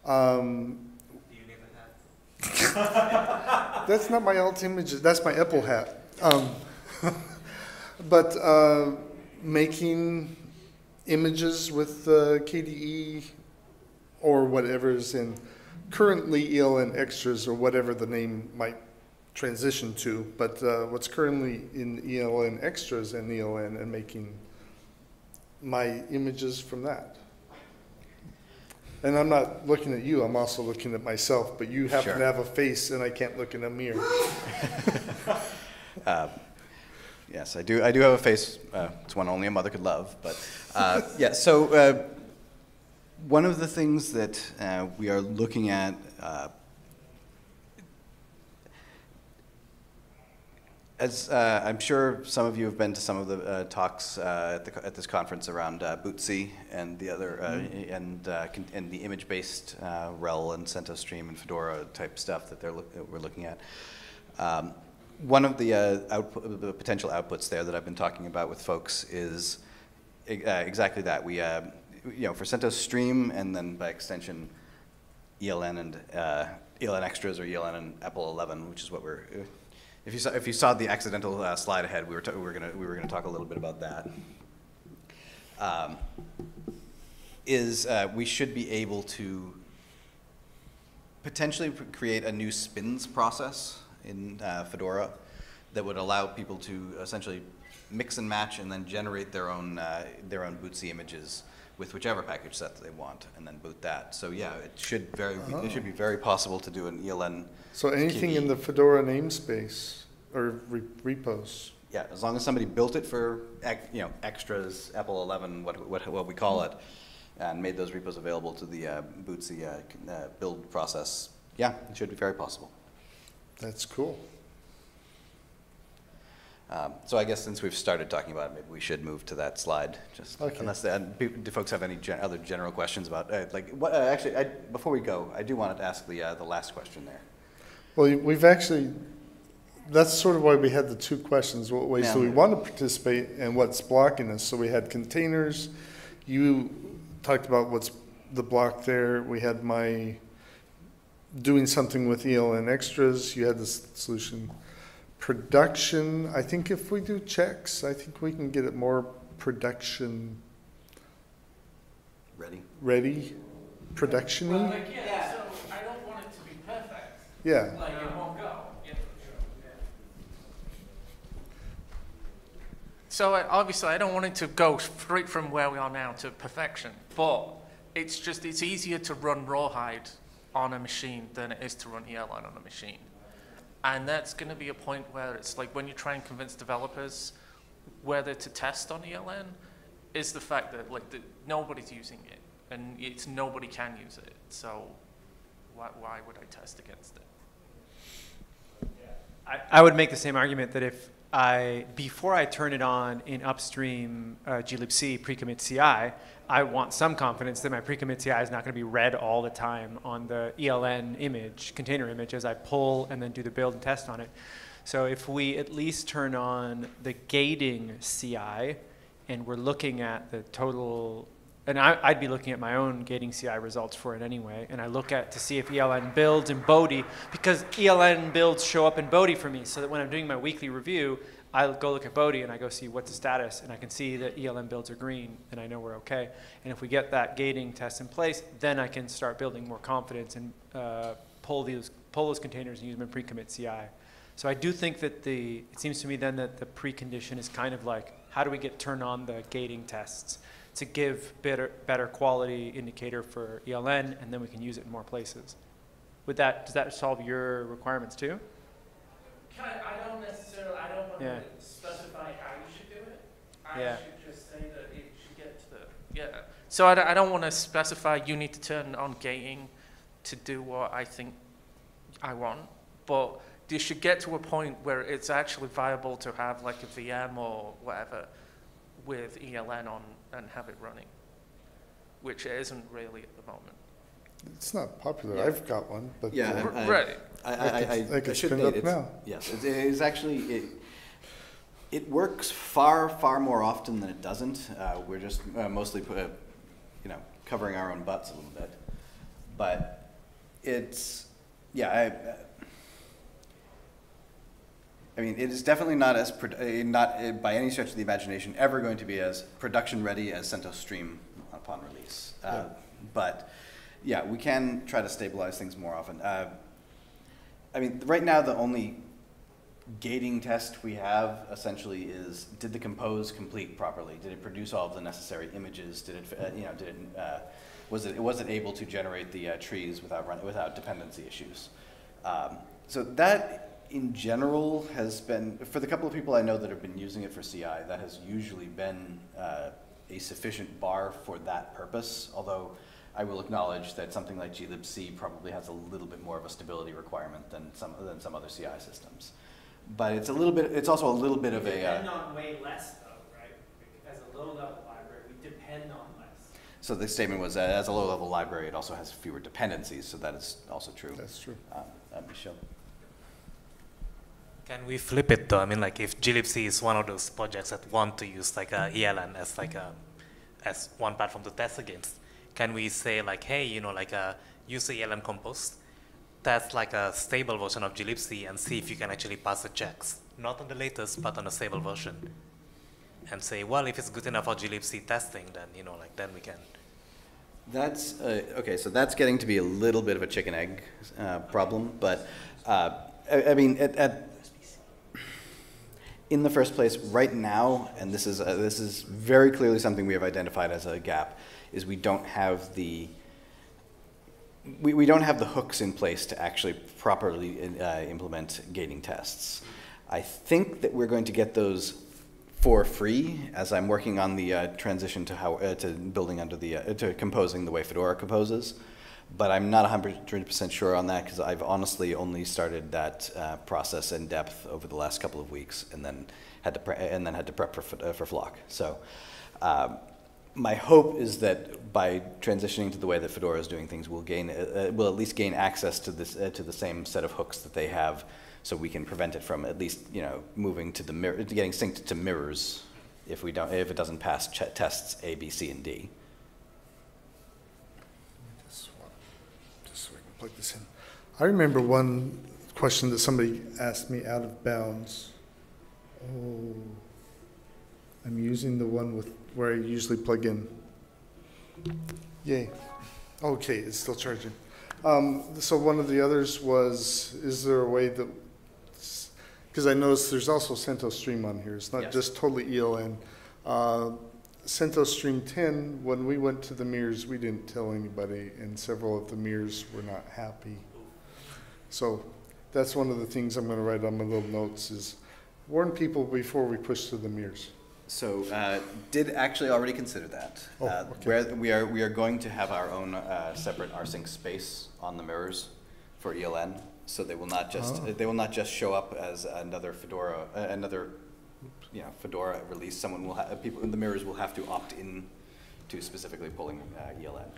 Do you need a hat? That's not my alt images. That's my EPEL hat. But making images with KDE or whatever is in currently ELN Extras or whatever the name might transition to, but what's currently in ELN Extras and ELN, and making my images from that. And I'm not looking at you, I'm also looking at myself, but you happen to have a face and I can't look in a mirror. Yes, I do have a face. It's one only a mother could love, but yeah, so one of the things that we are looking at as I'm sure some of you have been to some of the talks at this conference around Bootsy and the other and the image-based RHEL and CentOS Stream and Fedora type stuff that we're looking at. One of the potential outputs there that I've been talking about with folks is exactly that. We you know, for CentOS Stream and then by extension ELN and ELN Extras or ELN and Apple 11, which is what we're. If you saw the accidental slide ahead, we were gonna talk a little bit about that. We should be able to potentially create a new spins process in Fedora that would allow people to essentially mix and match and then generate their own Bootsy images with whichever package set that they want, and then boot that. So yeah, it should be very possible to do an ELN. So anything in the Fedora namespace or repos. Yeah, as long as somebody built it for Extras, Apple 11, what we call it, and made those repos available to the Bootsy build process. Yeah, it should be very possible. That's cool. So I guess since we've started talking about it, maybe we should move to that slide. Just okay. Unless do folks have any other general questions about like what? Actually, before we go, I do want to ask the last question there. Well, we've actually that's sort of why we had the two questions: what ways do we want to participate, and what's blocking us? So we had containers. You talked about what's the block there. We had my doing something with ELN Extras. You had this solution. Production, I think if we do checks, I think we can get it more production ready, production-y. Well, like, yeah, so I don't want it to be perfect. Yeah. Like it won't go. Yeah. So obviously I don't want it to go straight from where we are now to perfection, but it's just, it's easier to run Rawhide on a machine than it is to run ELN on a machine. And that's going to be a point where it's like when you try and convince developers whether to test on ELN, is the fact that nobody's using it, and nobody can use it. So why would I test against it? I would make the same argument that if I, before I turn it on in upstream glibc pre-commit CI, I want some confidence that my pre-commit CI is not going to be read all the time on the ELN image, container image, as I pull and then do the build and test on it. So if we at least turn on the gating CI, and we're looking at the total, and I'd be looking at my own gating CI results for it anyway, and I look at to see if ELN builds in Bodhi, because ELN builds show up in Bodhi for me, so that when I'm doing my weekly review, I'll go look at Bodhi and I go see what's the status, and I can see that ELN builds are green, and I know we're okay. And if we get that gating test in place, then I can start building more confidence and pull those containers and use them in pre-commit CI. So I do think that it seems to me then that the precondition is kind of like, how do we turn on the gating tests to give better quality indicator for ELN, and then we can use it in more places. Does that solve your requirements too? I don't necessarily, I don't want to specify how you should do it. I should just say that it should get to the, So I don't want to specify you need to turn on gating to do what I think I want, but you should get to a point where it's actually viable to have like a VM or whatever with ELN on and have it running, which it isn't really at the moment. It's not popular. Yeah. I've got one, but yeah, I should date it now. Yes, it's actually it works far more often than it doesn't. We're just mostly covering our own butts a little bit, but it's I mean, it is definitely not as not by any stretch of the imagination ever going to be as production ready as CentOS Stream upon release. But yeah, we can try to stabilize things more often. I mean, right now the only gating test we have essentially is: did the compose complete properly? Did it produce all of the necessary images? Did it was it able to generate the trees without dependency issues? So that, in general, has been, for the couple of people I know that have been using it for CI, that has usually been a sufficient bar for that purpose, although I will acknowledge that something like glibc probably has a little bit more of a stability requirement than some other CI systems. But it's a little bit, it's also a little bit of a... We depend on way less though, right? As a low-level library, we depend on less. So the statement was, as a low-level library, it also has fewer dependencies, so that is also true. That's true. Michelle? Can we flip it though? I mean, like if glibc is one of those projects that want to use like a ELN as as one platform to test against, can we say like, hey, use the ELN compose, test like a stable version of glibc and see if you can actually pass the checks, not on the latest, but on a stable version, and say, well, if it's good enough for glibc testing, then then we can. That's okay. So that's getting to be a little bit of a chicken egg problem, but I mean in the first place, right now, and this is very clearly something we have identified as a gap, is we don't have the we don't have the hooks in place to actually properly implement gating tests. I think that we're going to get those for free as I'm working on the transition to how to building under the to composing the way Fedora composes, but I'm not 100% sure on that because I've honestly only started that process in depth over the last couple of weeks, and then had to prep for Flock. So my hope is that by transitioning to the way that Fedora is doing things, we'll gain we'll at least gain access to this to the same set of hooks that they have, so we can prevent it from at least moving to the getting synced to mirrors if we don't if it doesn't pass tests A, B, C, and D. This in. I remember one question that somebody asked me out of bounds. Oh, I'm using the one with where I usually plug in. Yay. Okay, it's still charging. So one of the others was, is there a way that, because I noticed there's also CentOS Stream on here. It's not just totally ELN. CentOS Stream 10, when we went to the mirrors, we didn't tell anybody, and several of the mirrors were not happy. So that's one of the things I'm going to write on my little notes is warn people before we push to the mirrors. So did actually already consider that. Oh, okay. Where we are going to have our own separate rsync space on the mirrors for ELN, so they will not just show up as another Fedora Fedora release. Someone will people in the mirrors will have to opt in to specifically pulling ELN.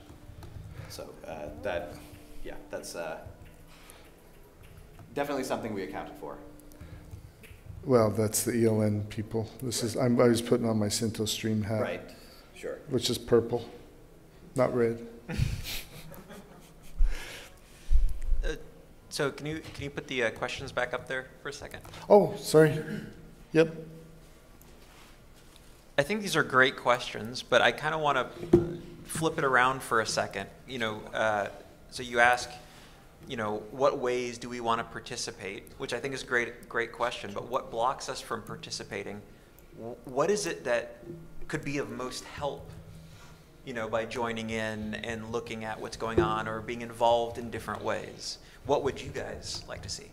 So that's definitely something we accounted for. Well, that's the ELN people. This is I was putting on my CentOS Stream hat. Right, sure. Which is purple, not red. So can you put the questions back up there for a second? Oh, sorry. Yep. I think these are great questions, but I kind of want to flip it around for a second. You know, so you ask, you know, what ways do we want to participate? Which I think is a great question, but what blocks us from participating? What is it that could be of most help, you know, by joining in and looking at what's going on or being involved in different ways? What would you guys like to see?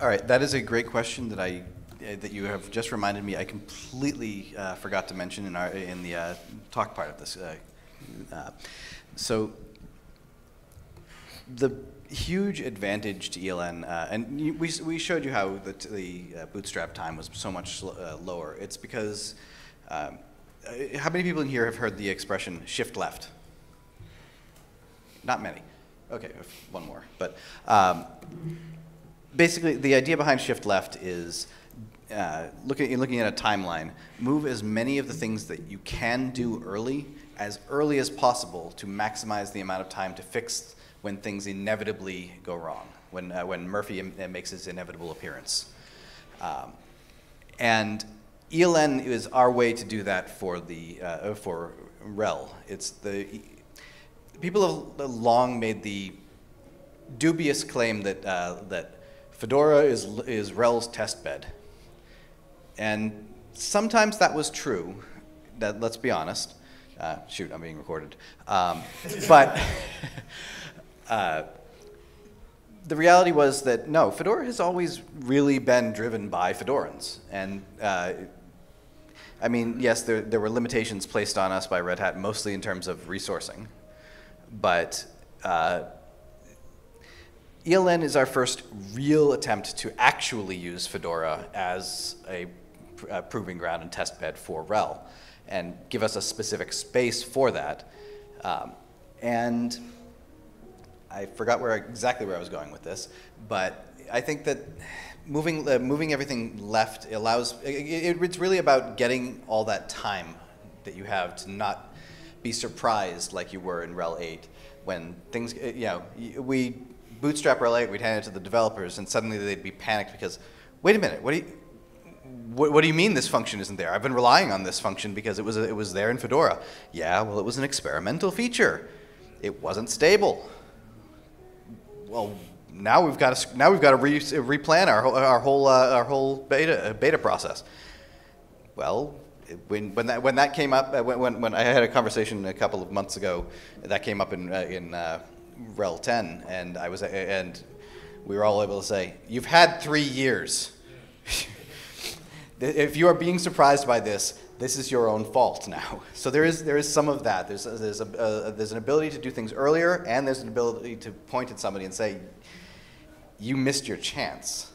All right, that is a great question that you have just reminded me. I completely forgot to mention in the talk part of this. So the huge advantage to ELN, and we showed you how the bootstrap time was so much lower. It's because, how many people in here have heard the expression shift left? Not many. Okay, one more. But basically, the idea behind shift left is looking at a timeline, move as many of the things that you can do early as possible to maximize the amount of time to fix when things inevitably go wrong, when Murphy makes his inevitable appearance. And ELN is our way to do that for the for RHEL. It's people have long made the dubious claim that that Fedora is RHEL's test bed, and sometimes that was true. That, let's be honest. Shoot, I'm being recorded, but. The reality was that, no, Fedora has always really been driven by Fedorans. And I mean, yes, there were limitations placed on us by Red Hat, mostly in terms of resourcing. But ELN is our first real attempt to actually use Fedora as a proving ground and test bed for RHEL and give us a specific space for that. And I forgot exactly where I was going with this, but I think that moving everything left allows, it's really about getting all that time that you have to not be surprised like you were in RHEL 8 when things, you know, we bootstrap RHEL 8, we'd hand it to the developers and suddenly they'd be panicked because, wait a minute, what do you mean this function isn't there? I've been relying on this function because it was there in Fedora. Yeah, well, it was an experimental feature. It wasn't stable. Well, now we've got to replan our whole beta process. Well, when that came up, when I had a conversation a couple of months ago, that came up in RHEL 10, and we were all able to say, "You've had 3 years. If you are being surprised by this, this is your own fault now." So there is some of that. There's an ability to do things earlier, and there's an ability to point at somebody and say, "You missed your chance."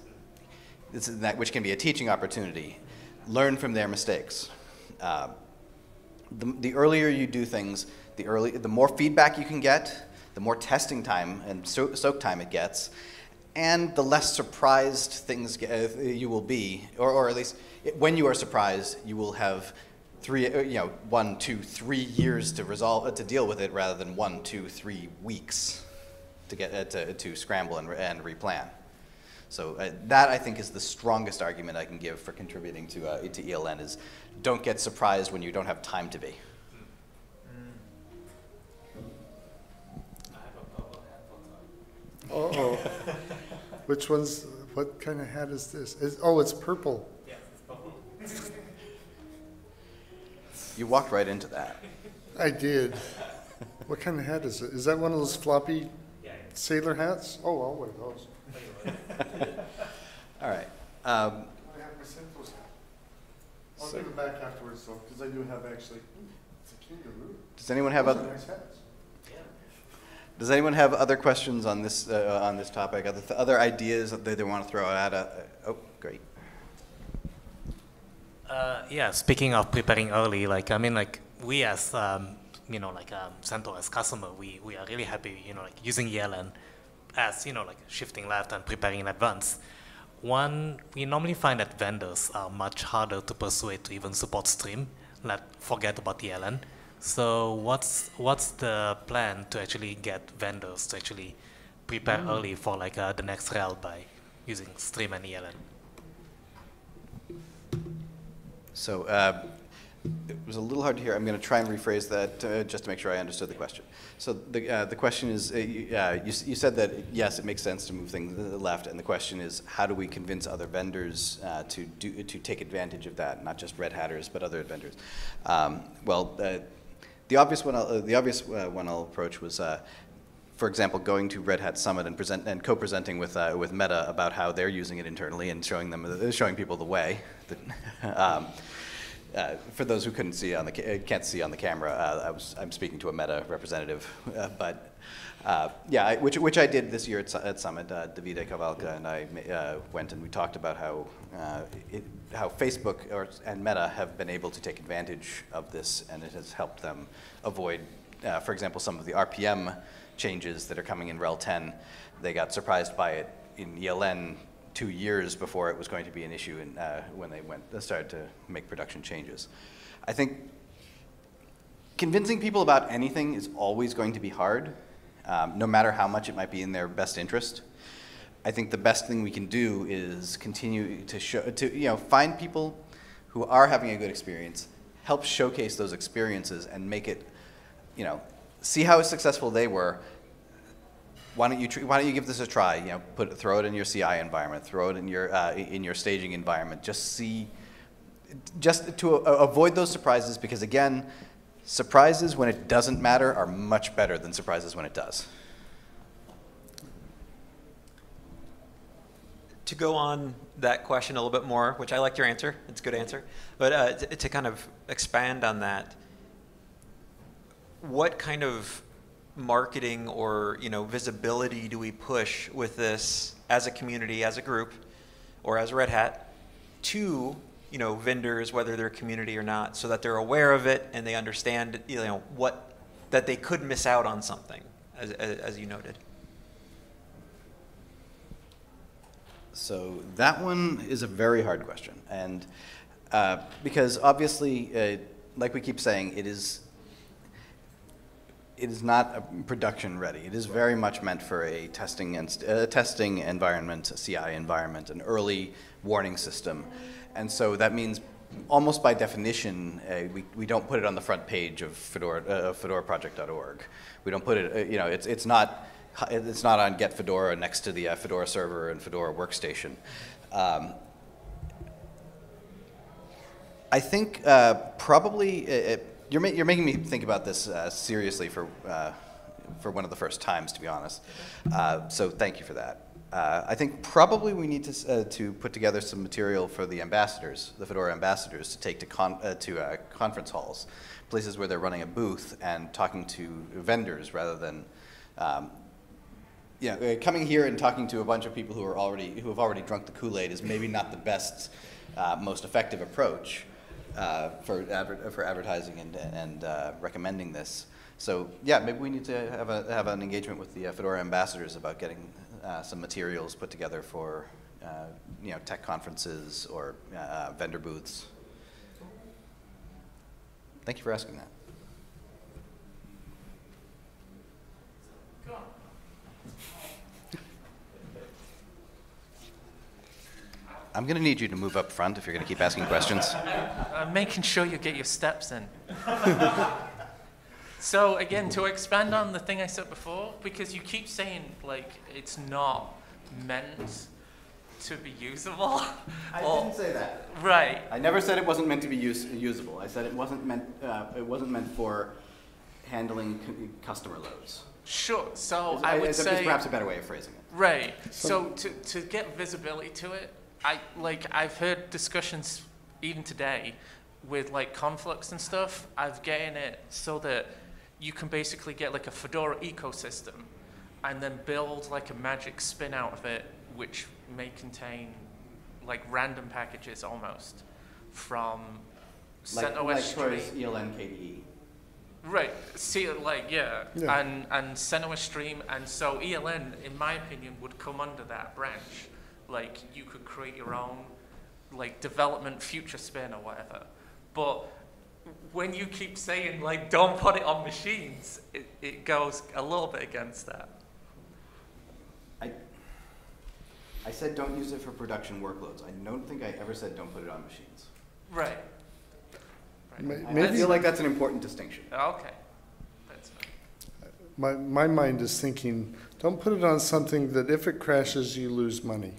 This is that, which can be a teaching opportunity. Learn from their mistakes. The earlier you do things, the more feedback you can get, the more testing time and soak time it gets, and the less surprised you will be, or at least. When you are surprised, you will have 1, 2, 3 years to deal with it, rather than 1, 2, 3 weeks to get to scramble and replan. So that I think is the strongest argument I can give for contributing to ELN is don't get surprised when you don't have time to be. I have a bubble hat on. Uh-oh. Which one's? What kind of hat is this? It's purple. You walked right into that. I did. What kind of hat is it? Is that one of those floppy sailor hats? Oh, I'll wear those. All right. I have my CentOS hat. I'll so. Go back afterwards, though, because I do have actually. It's a kangaroo. Does anyone have other? Nice hats. Yeah. Does anyone have other questions on this topic? Other ideas that they want to throw out? Oh, great. Yeah. Speaking of preparing early, we as CentOS customer, we are really happy using ELN as shifting left and preparing in advance. One, we normally find that vendors are much harder to persuade to even support Stream. Forget about ELN. So what's the plan to actually get vendors to actually prepare early for the next RHEL by using Stream and ELN? So it was a little hard to hear. I'm going to try and rephrase that just to make sure I understood the question. So the question is, you said that, yes, it makes sense to move things to the left, and the question is, how do we convince other vendors to take advantage of that, not just Red Hatters, but other vendors? Well, the obvious one I'll approach was, for example, going to Red Hat Summit and co-presenting with Meta about how they're using it internally and showing people the way. For those who couldn't see on the can't see on the camera, I'm speaking to a Meta representative, which I did this year at Summit. Davide Cavalca and I went and we talked about how Facebook and Meta have been able to take advantage of this, and it has helped them avoid, for example, some of the RPM changes that are coming in RHEL 10. They got surprised by it in ELN 2 years before it was going to be an issue, and when they started to make production changes. I think convincing people about anything is always going to be hard, no matter how much it might be in their best interest. I think the best thing we can do is continue to find people who are having a good experience, help showcase those experiences, and make it, see how successful they were. Why don't you give this a try? Throw it in your CI environment, throw it in your staging environment. Just to avoid those surprises, because again, surprises when it doesn't matter are much better than surprises when it does. To go on that question a little bit more, which I liked your answer. It's a good answer, but to kind of expand on that, what kind of marketing or visibility do we push with this as a community, as a group, or as Red Hat to vendors, whether they're community or not, so that they're aware of it and they understand that they could miss out on something, as you noted? So that one is a very hard question, and because obviously, like we keep saying, it is not production ready. It is very much meant for a testing environment, a CI environment, an early warning system. And so that means almost by definition, we don't put it on the front page of fedoraproject.org. We don't put it, it's not on Get Fedora next to the Fedora server and Fedora workstation. I think probably you're making me think about this seriously for one of the first times, to be honest. So thank you for that. I think probably we need to put together some material for the ambassadors, the Fedora ambassadors, to take to conference halls, places where they're running a booth and talking to vendors rather than coming here and talking to a bunch of people who have already drunk the Kool-Aid is maybe not the best, most effective approach. For advertising and recommending this. So yeah, maybe we need to have an engagement with the Fedora ambassadors about getting some materials put together for tech conferences or vendor booths. Thank you for asking that. I'm going to need you to move up front if you're going to keep asking questions. I'm making sure you get your steps in. So again, to expand on the thing I said before, because you keep saying it's not meant to be usable. I didn't say that. Right. I never said it wasn't meant to be usable. I said it wasn't meant for handling customer loads. Sure. So I would say perhaps a better way of phrasing it. Right. So to get visibility to it, I've heard discussions even today, with like Conflux and stuff, I've gotten it so that you can basically get like a Fedora ecosystem and then build like a magic spin out of it, which may contain like random packages almost from CentOS Stream. Like ELN KDE. Right, see, like, yeah, yeah. And CentOS Stream, and so ELN, in my opinion, would come under that branch. Like, you could create your own, like, development future spin or whatever. But when you keep saying, like, don't put it on machines, it goes a little bit against that. I said don't use it for production workloads. I don't think I ever said don't put it on machines. Right. Maybe I feel like that's an important distinction. Okay. That's fine. My mind is thinking, don't put it on something that if it crashes, you lose money.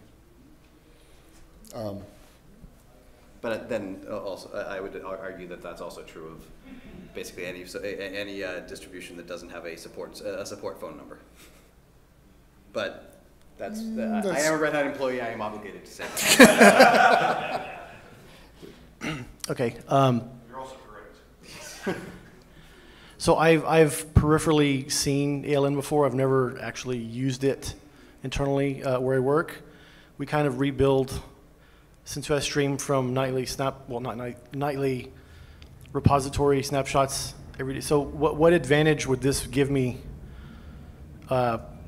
But then also, I would argue that that's also true of basically any distribution that doesn't have a support phone number. But that's I am a Red Hat employee. I am obligated to say that. Okay. So I've peripherally seen ELN before. I've never actually used it internally where I work. We kind of rebuild CentOS Stream from nightly nightly repository snapshots every day. So what advantage would this give me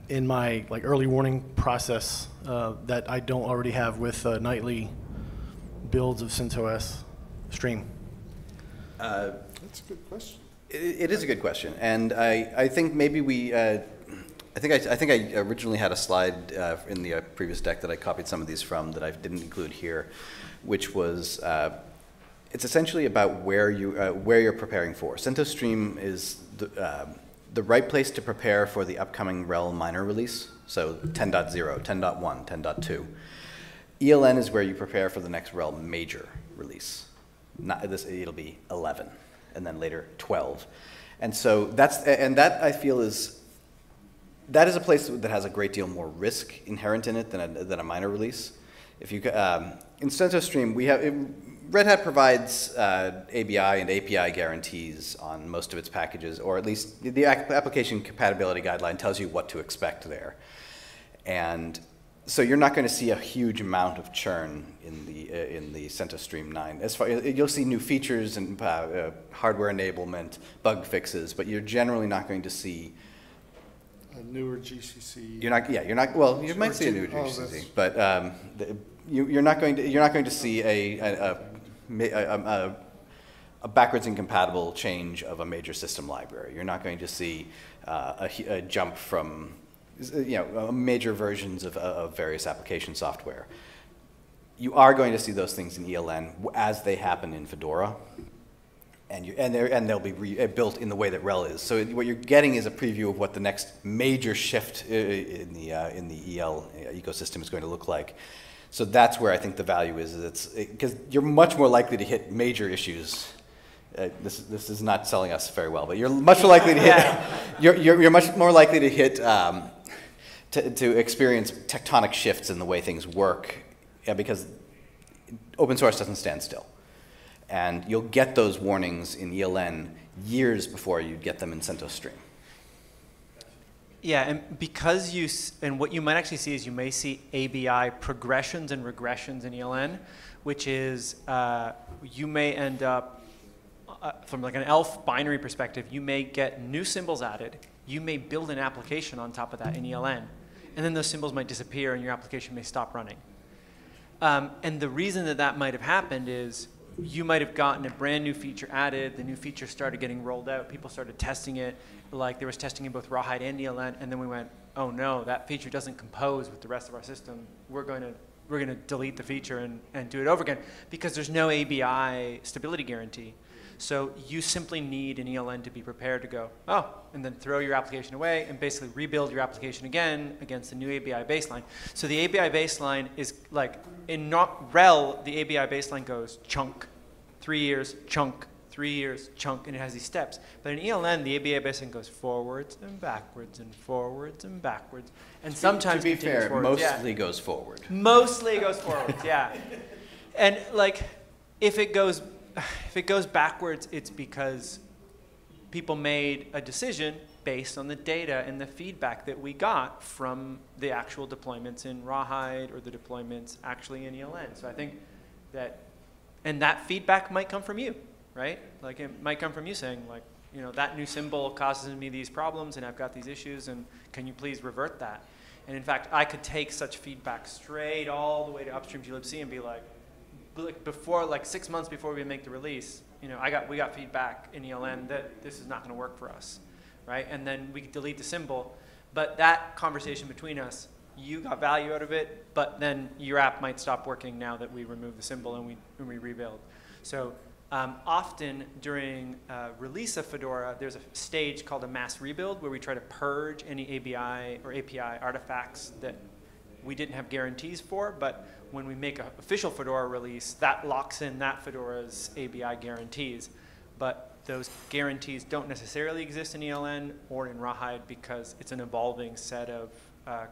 in my like early warning process that I don't already have with nightly builds of CentOS Stream? That's a good question. It is a good question, and I think maybe we I think I originally had a slide in the previous deck that I copied some of these from that I didn't include here, which was it's essentially about where you're preparing for. CentOS Stream is the right place to prepare for the upcoming RHEL minor release, so 10.0, 10.1, 10.2. ELN is where you prepare for the next RHEL major release. It'll be 11, and then later 12, and so that I feel is a place that has a great deal more risk inherent in it than a minor release. If you in CentOS Stream, Red Hat provides ABI and API guarantees on most of its packages, or at least the application compatibility guideline tells you what to expect there, and so you're not going to see a huge amount of churn in the CentOS Stream 9. You'll see new features and hardware enablement, bug fixes, but you're generally not going to see a newer GCC. Well, you might see a newer GCC, but you're not going to see a backwards incompatible change of a major system library. You're not going to see a jump from major versions of various application software. You are going to see those things in ELN as they happen in Fedora, and they'll be built in the way that RHEL is. So what you're getting is a preview of what the next major shift in the EL ecosystem is going to look like. So that's where I think the value is. Because you're much more likely to hit major issues. This is not selling us very well, but you're much more likely to hit. You're much more likely to hit. To experience tectonic shifts in the way things work, because open source doesn't stand still. And you'll get those warnings in ELN years before you get them in CentOS Stream. Yeah, and because what you might actually see is you may see ABI progressions and regressions in ELN, which is you may end up, from like an ELF binary perspective, you may get new symbols added. You may build an application on top of that in ELN. And then those symbols might disappear and your application may stop running. And the reason that might have happened is you might have gotten a brand new feature added, the new feature started getting rolled out, people started testing it, like there was testing in both Rawhide and ELN, and then we went, oh no, that feature doesn't compose with the rest of our system. We're going to delete the feature and do it over again, because there's no ABI stability guarantee. So you simply need an ELN to be prepared to go, oh, and then throw your application away and basically rebuild your application again against the new ABI baseline. So the ABI baseline is like, in not RHEL, the ABI baseline goes chunk, 3 years, chunk, 3 years, chunk, and it has these steps. But in ELN, the ABI baseline goes forwards and backwards and forwards and backwards. And sometimes to be fair, forwards, mostly goes forward. Mostly goes forwards, yeah. And like, If it goes backwards, it's because people made a decision based on the data and the feedback that we got from the actual deployments in Rawhide or the deployments actually in ELN. So I think that, and that feedback might come from you, right? Like it might come from you saying like, you know, that new symbol causes me these problems and I've got these issues and can you please revert that? And in fact, I could take such feedback straight all the way to upstream glibc and be like, before, like 6 months before we make the release, you know, we got feedback in ELN that this is not going to work for us, right? And then we delete the symbol, but that conversation between us, you got value out of it, but then your app might stop working now that we remove the symbol and we rebuild. So often during release of Fedora, there's a stage called a mass rebuild where we try to purge any ABI or API artifacts that we didn't have guarantees for, but when we make an official Fedora release, that locks in that Fedora's ABI guarantees. But those guarantees don't necessarily exist in ELN or in Rawhide because it's an evolving set of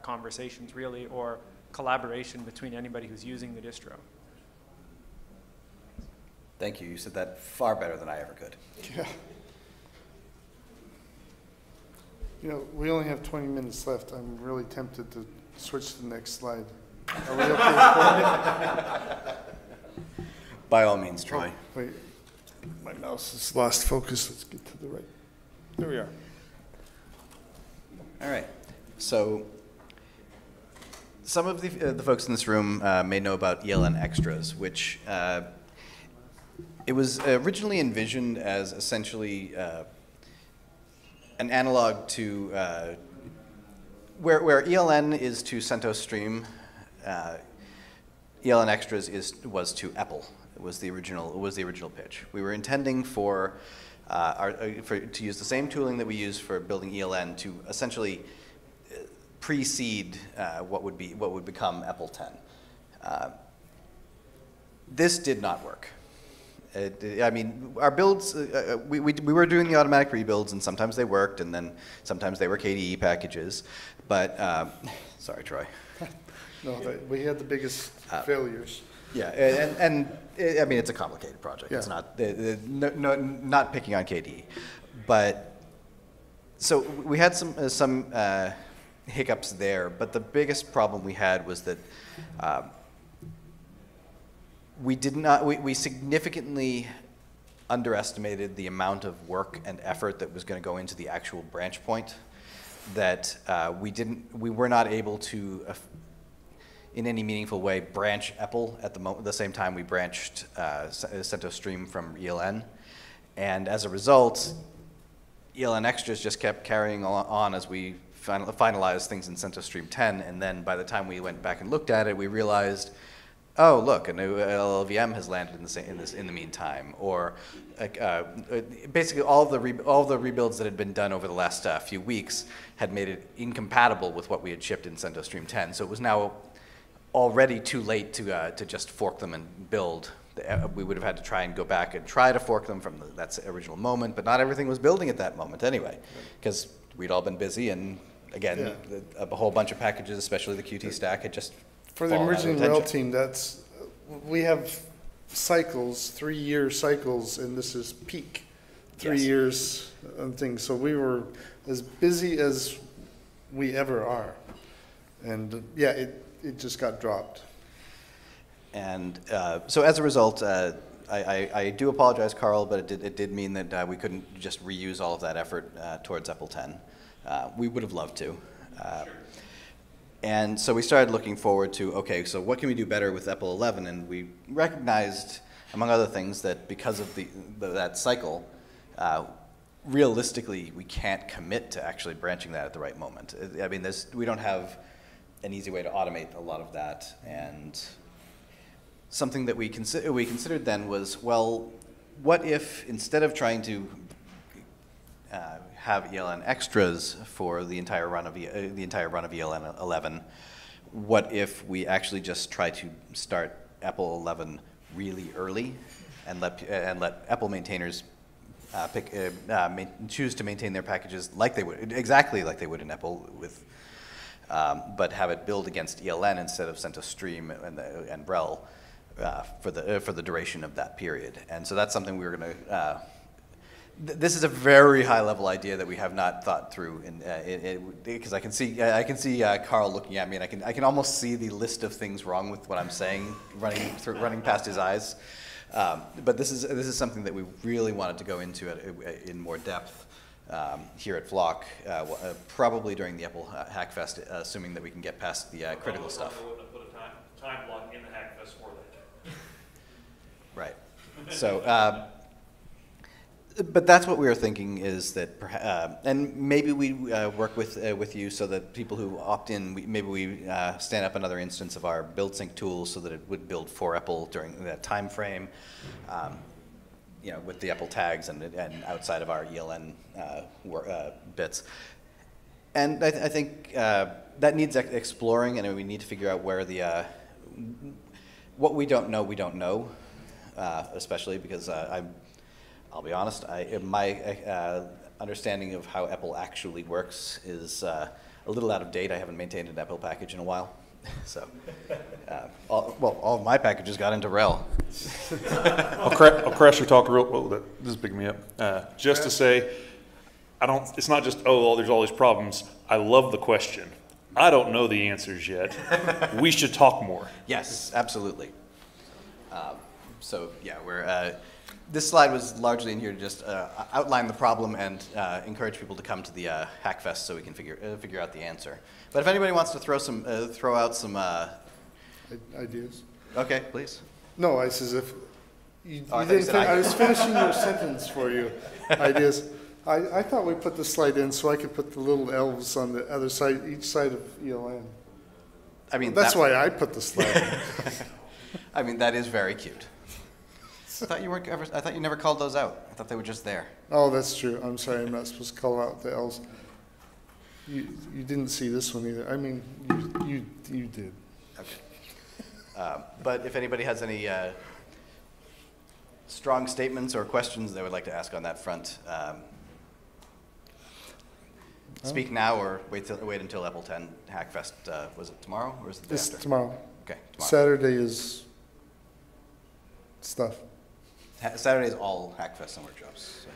conversations, really, or collaboration between anybody who's using the distro. Thank you. You said that far better than I ever could. Yeah. You know, we only have 20 minutes left. I'm really tempted to switch to the next slide. Are we okay? By all means, Troy. Oh, wait, my mouse has lost focus. Let's get to the right. There we are. All right. So some of the folks in this room may know about ELN Extras, which it was originally envisioned as essentially an analog to where ELN is to CentOS Stream, ELN Extras was to EPEL. It was the original pitch. We were intending to use the same tooling that we use for building ELN to essentially precede what would become EPEL 10. This did not work. I mean, our builds, we were doing the automatic rebuilds, and sometimes they worked, and then sometimes they were KDE packages. But, sorry, Troy. No, we had the biggest failures. Yeah, and I mean, it's a complicated project. Yeah. It's not, not picking on KDE. But, so we had some hiccups there, but the biggest problem we had was that we significantly underestimated the amount of work and effort that was going to go into the actual branch point, that we were not able to, in any meaningful way, branch EPEL at the same time we branched CentOS Stream from ELN. And as a result, ELN Extras just kept carrying on as we finalized things in CentOS Stream 10, and then by the time we went back and looked at it, we realized, oh, look, a new LLVM has landed in the meantime, or basically all the rebuilds that had been done over the last few weeks had made it incompatible with what we had shipped in CentOS Stream 10. So it was now already too late to just fork them and build. We would have had to try and go back and try to fork them from that original moment, but not everything was building at that moment anyway, because we'd all been busy, and again, yeah, a whole bunch of packages, especially the Qt stack, had just for the emerging RHEL team. That's, we have cycles, 3-year cycles, and this is peak 3 years and things. So we were as busy as we ever are, and yeah, it just got dropped. And so as a result, I do apologize, Carl, but it did mean that we couldn't just reuse all of that effort towards EPEL 10. We would have loved to. Sure. And so we started looking forward to, okay, so what can we do better with EPEL 11? And we recognized, among other things, that because of that cycle, realistically, we can't commit to actually branching that at the right moment. I mean, we don't have an easy way to automate a lot of that. And something that we considered then was, well, what if instead of trying to have ELN Extras for the entire run of ELN 11, what if we actually just try to start EPEL 11 really early and let EPEL maintainers choose to maintain their packages like they would, exactly like they would in EPEL, with but have it build against ELN instead of CentOS Stream and RHEL. for the duration of that period. And so that's something we were going to, this is a very high level idea that we have not thought through, because I can see Carl looking at me, and I can almost see the list of things wrong with what I'm saying running through, running past his eyes. But this is something that we really wanted to go into in more depth here at Flock, probably during the Apple Hackfest, assuming that we can get past the critical stuff. Time block in the Hackfest for that. Right. So, but that's what we were thinking, is that, and maybe we work with you so that people who opt in, maybe we stand up another instance of our build sync tool so that it would build for EPEL during that time frame, you know, with the EPEL tags and outside of our ELN bits. And I think that needs exploring, and we need to figure out where the what we don't know, especially because I'll be honest, my understanding of how EPEL actually works is a little out of date. I haven't maintained an EPEL package in a while, so all of my packages got into RHEL. I'll crash your talk real. Oh, this is picking me up. Just to say, I don't. It's not just there's all these problems. I love the question. I don't know the answers yet. We should talk more. Yes, absolutely. So yeah, we're. This slide was largely in here to just outline the problem and encourage people to come to the Hackfest so we can figure out the answer. But if anybody wants to throw out some ideas. Okay, please. No, it's as if you, you didn't. I was finishing your sentence for you. Ideas. I thought we put this slide in so I could put the little elves on the other side, each side of ELN. I mean, well, that's why I put the slide in. I mean, that is very cute. I thought you never called those out. I thought they were just there. Oh, that's true. I'm sorry. I'm not supposed to call out the elves. You didn't see this one either. I mean, you did. Okay. But if anybody has any strong statements or questions they would like to ask on that front, speak now or wait until Apple 10 Hackfest. Was it tomorrow or is it the day after? It's tomorrow. Okay. Tomorrow. Saturday is stuff. Saturday is all Hackfest summer jobs.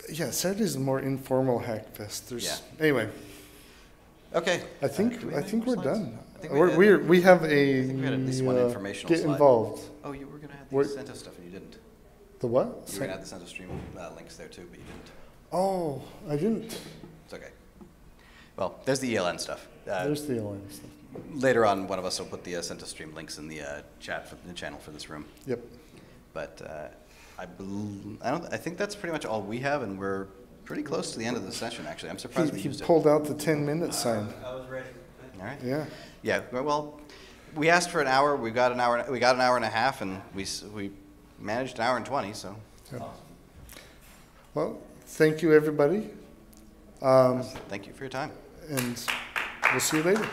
So. Yeah, Saturday is more informal Hackfest. There's anyway. Okay. I think we're done. We have a. I think we had at least one informational slide. Get involved. Oh, you were going to have the CentOS stuff and you didn't. The what? You were going to have the CentOS Stream links there too, but you didn't. Oh, I didn't. It's okay. Well, there's the ELN stuff. There's the ELN stuff. Later on, one of us will put the CentOS Stream links in the chat for the channel for this room. Yep. But I think that's pretty much all we have, and we're pretty close to the end of the session. Actually, I'm surprised we used it. He pulled out the 10-minute sign. I was ready. All right. Yeah. Yeah. Well, we asked for an hour. We got an hour. We got an hour and a half, and we managed an hour and 20. So. Yeah. Awesome. Well, thank you, everybody. Thank you for your time. And we'll see you later.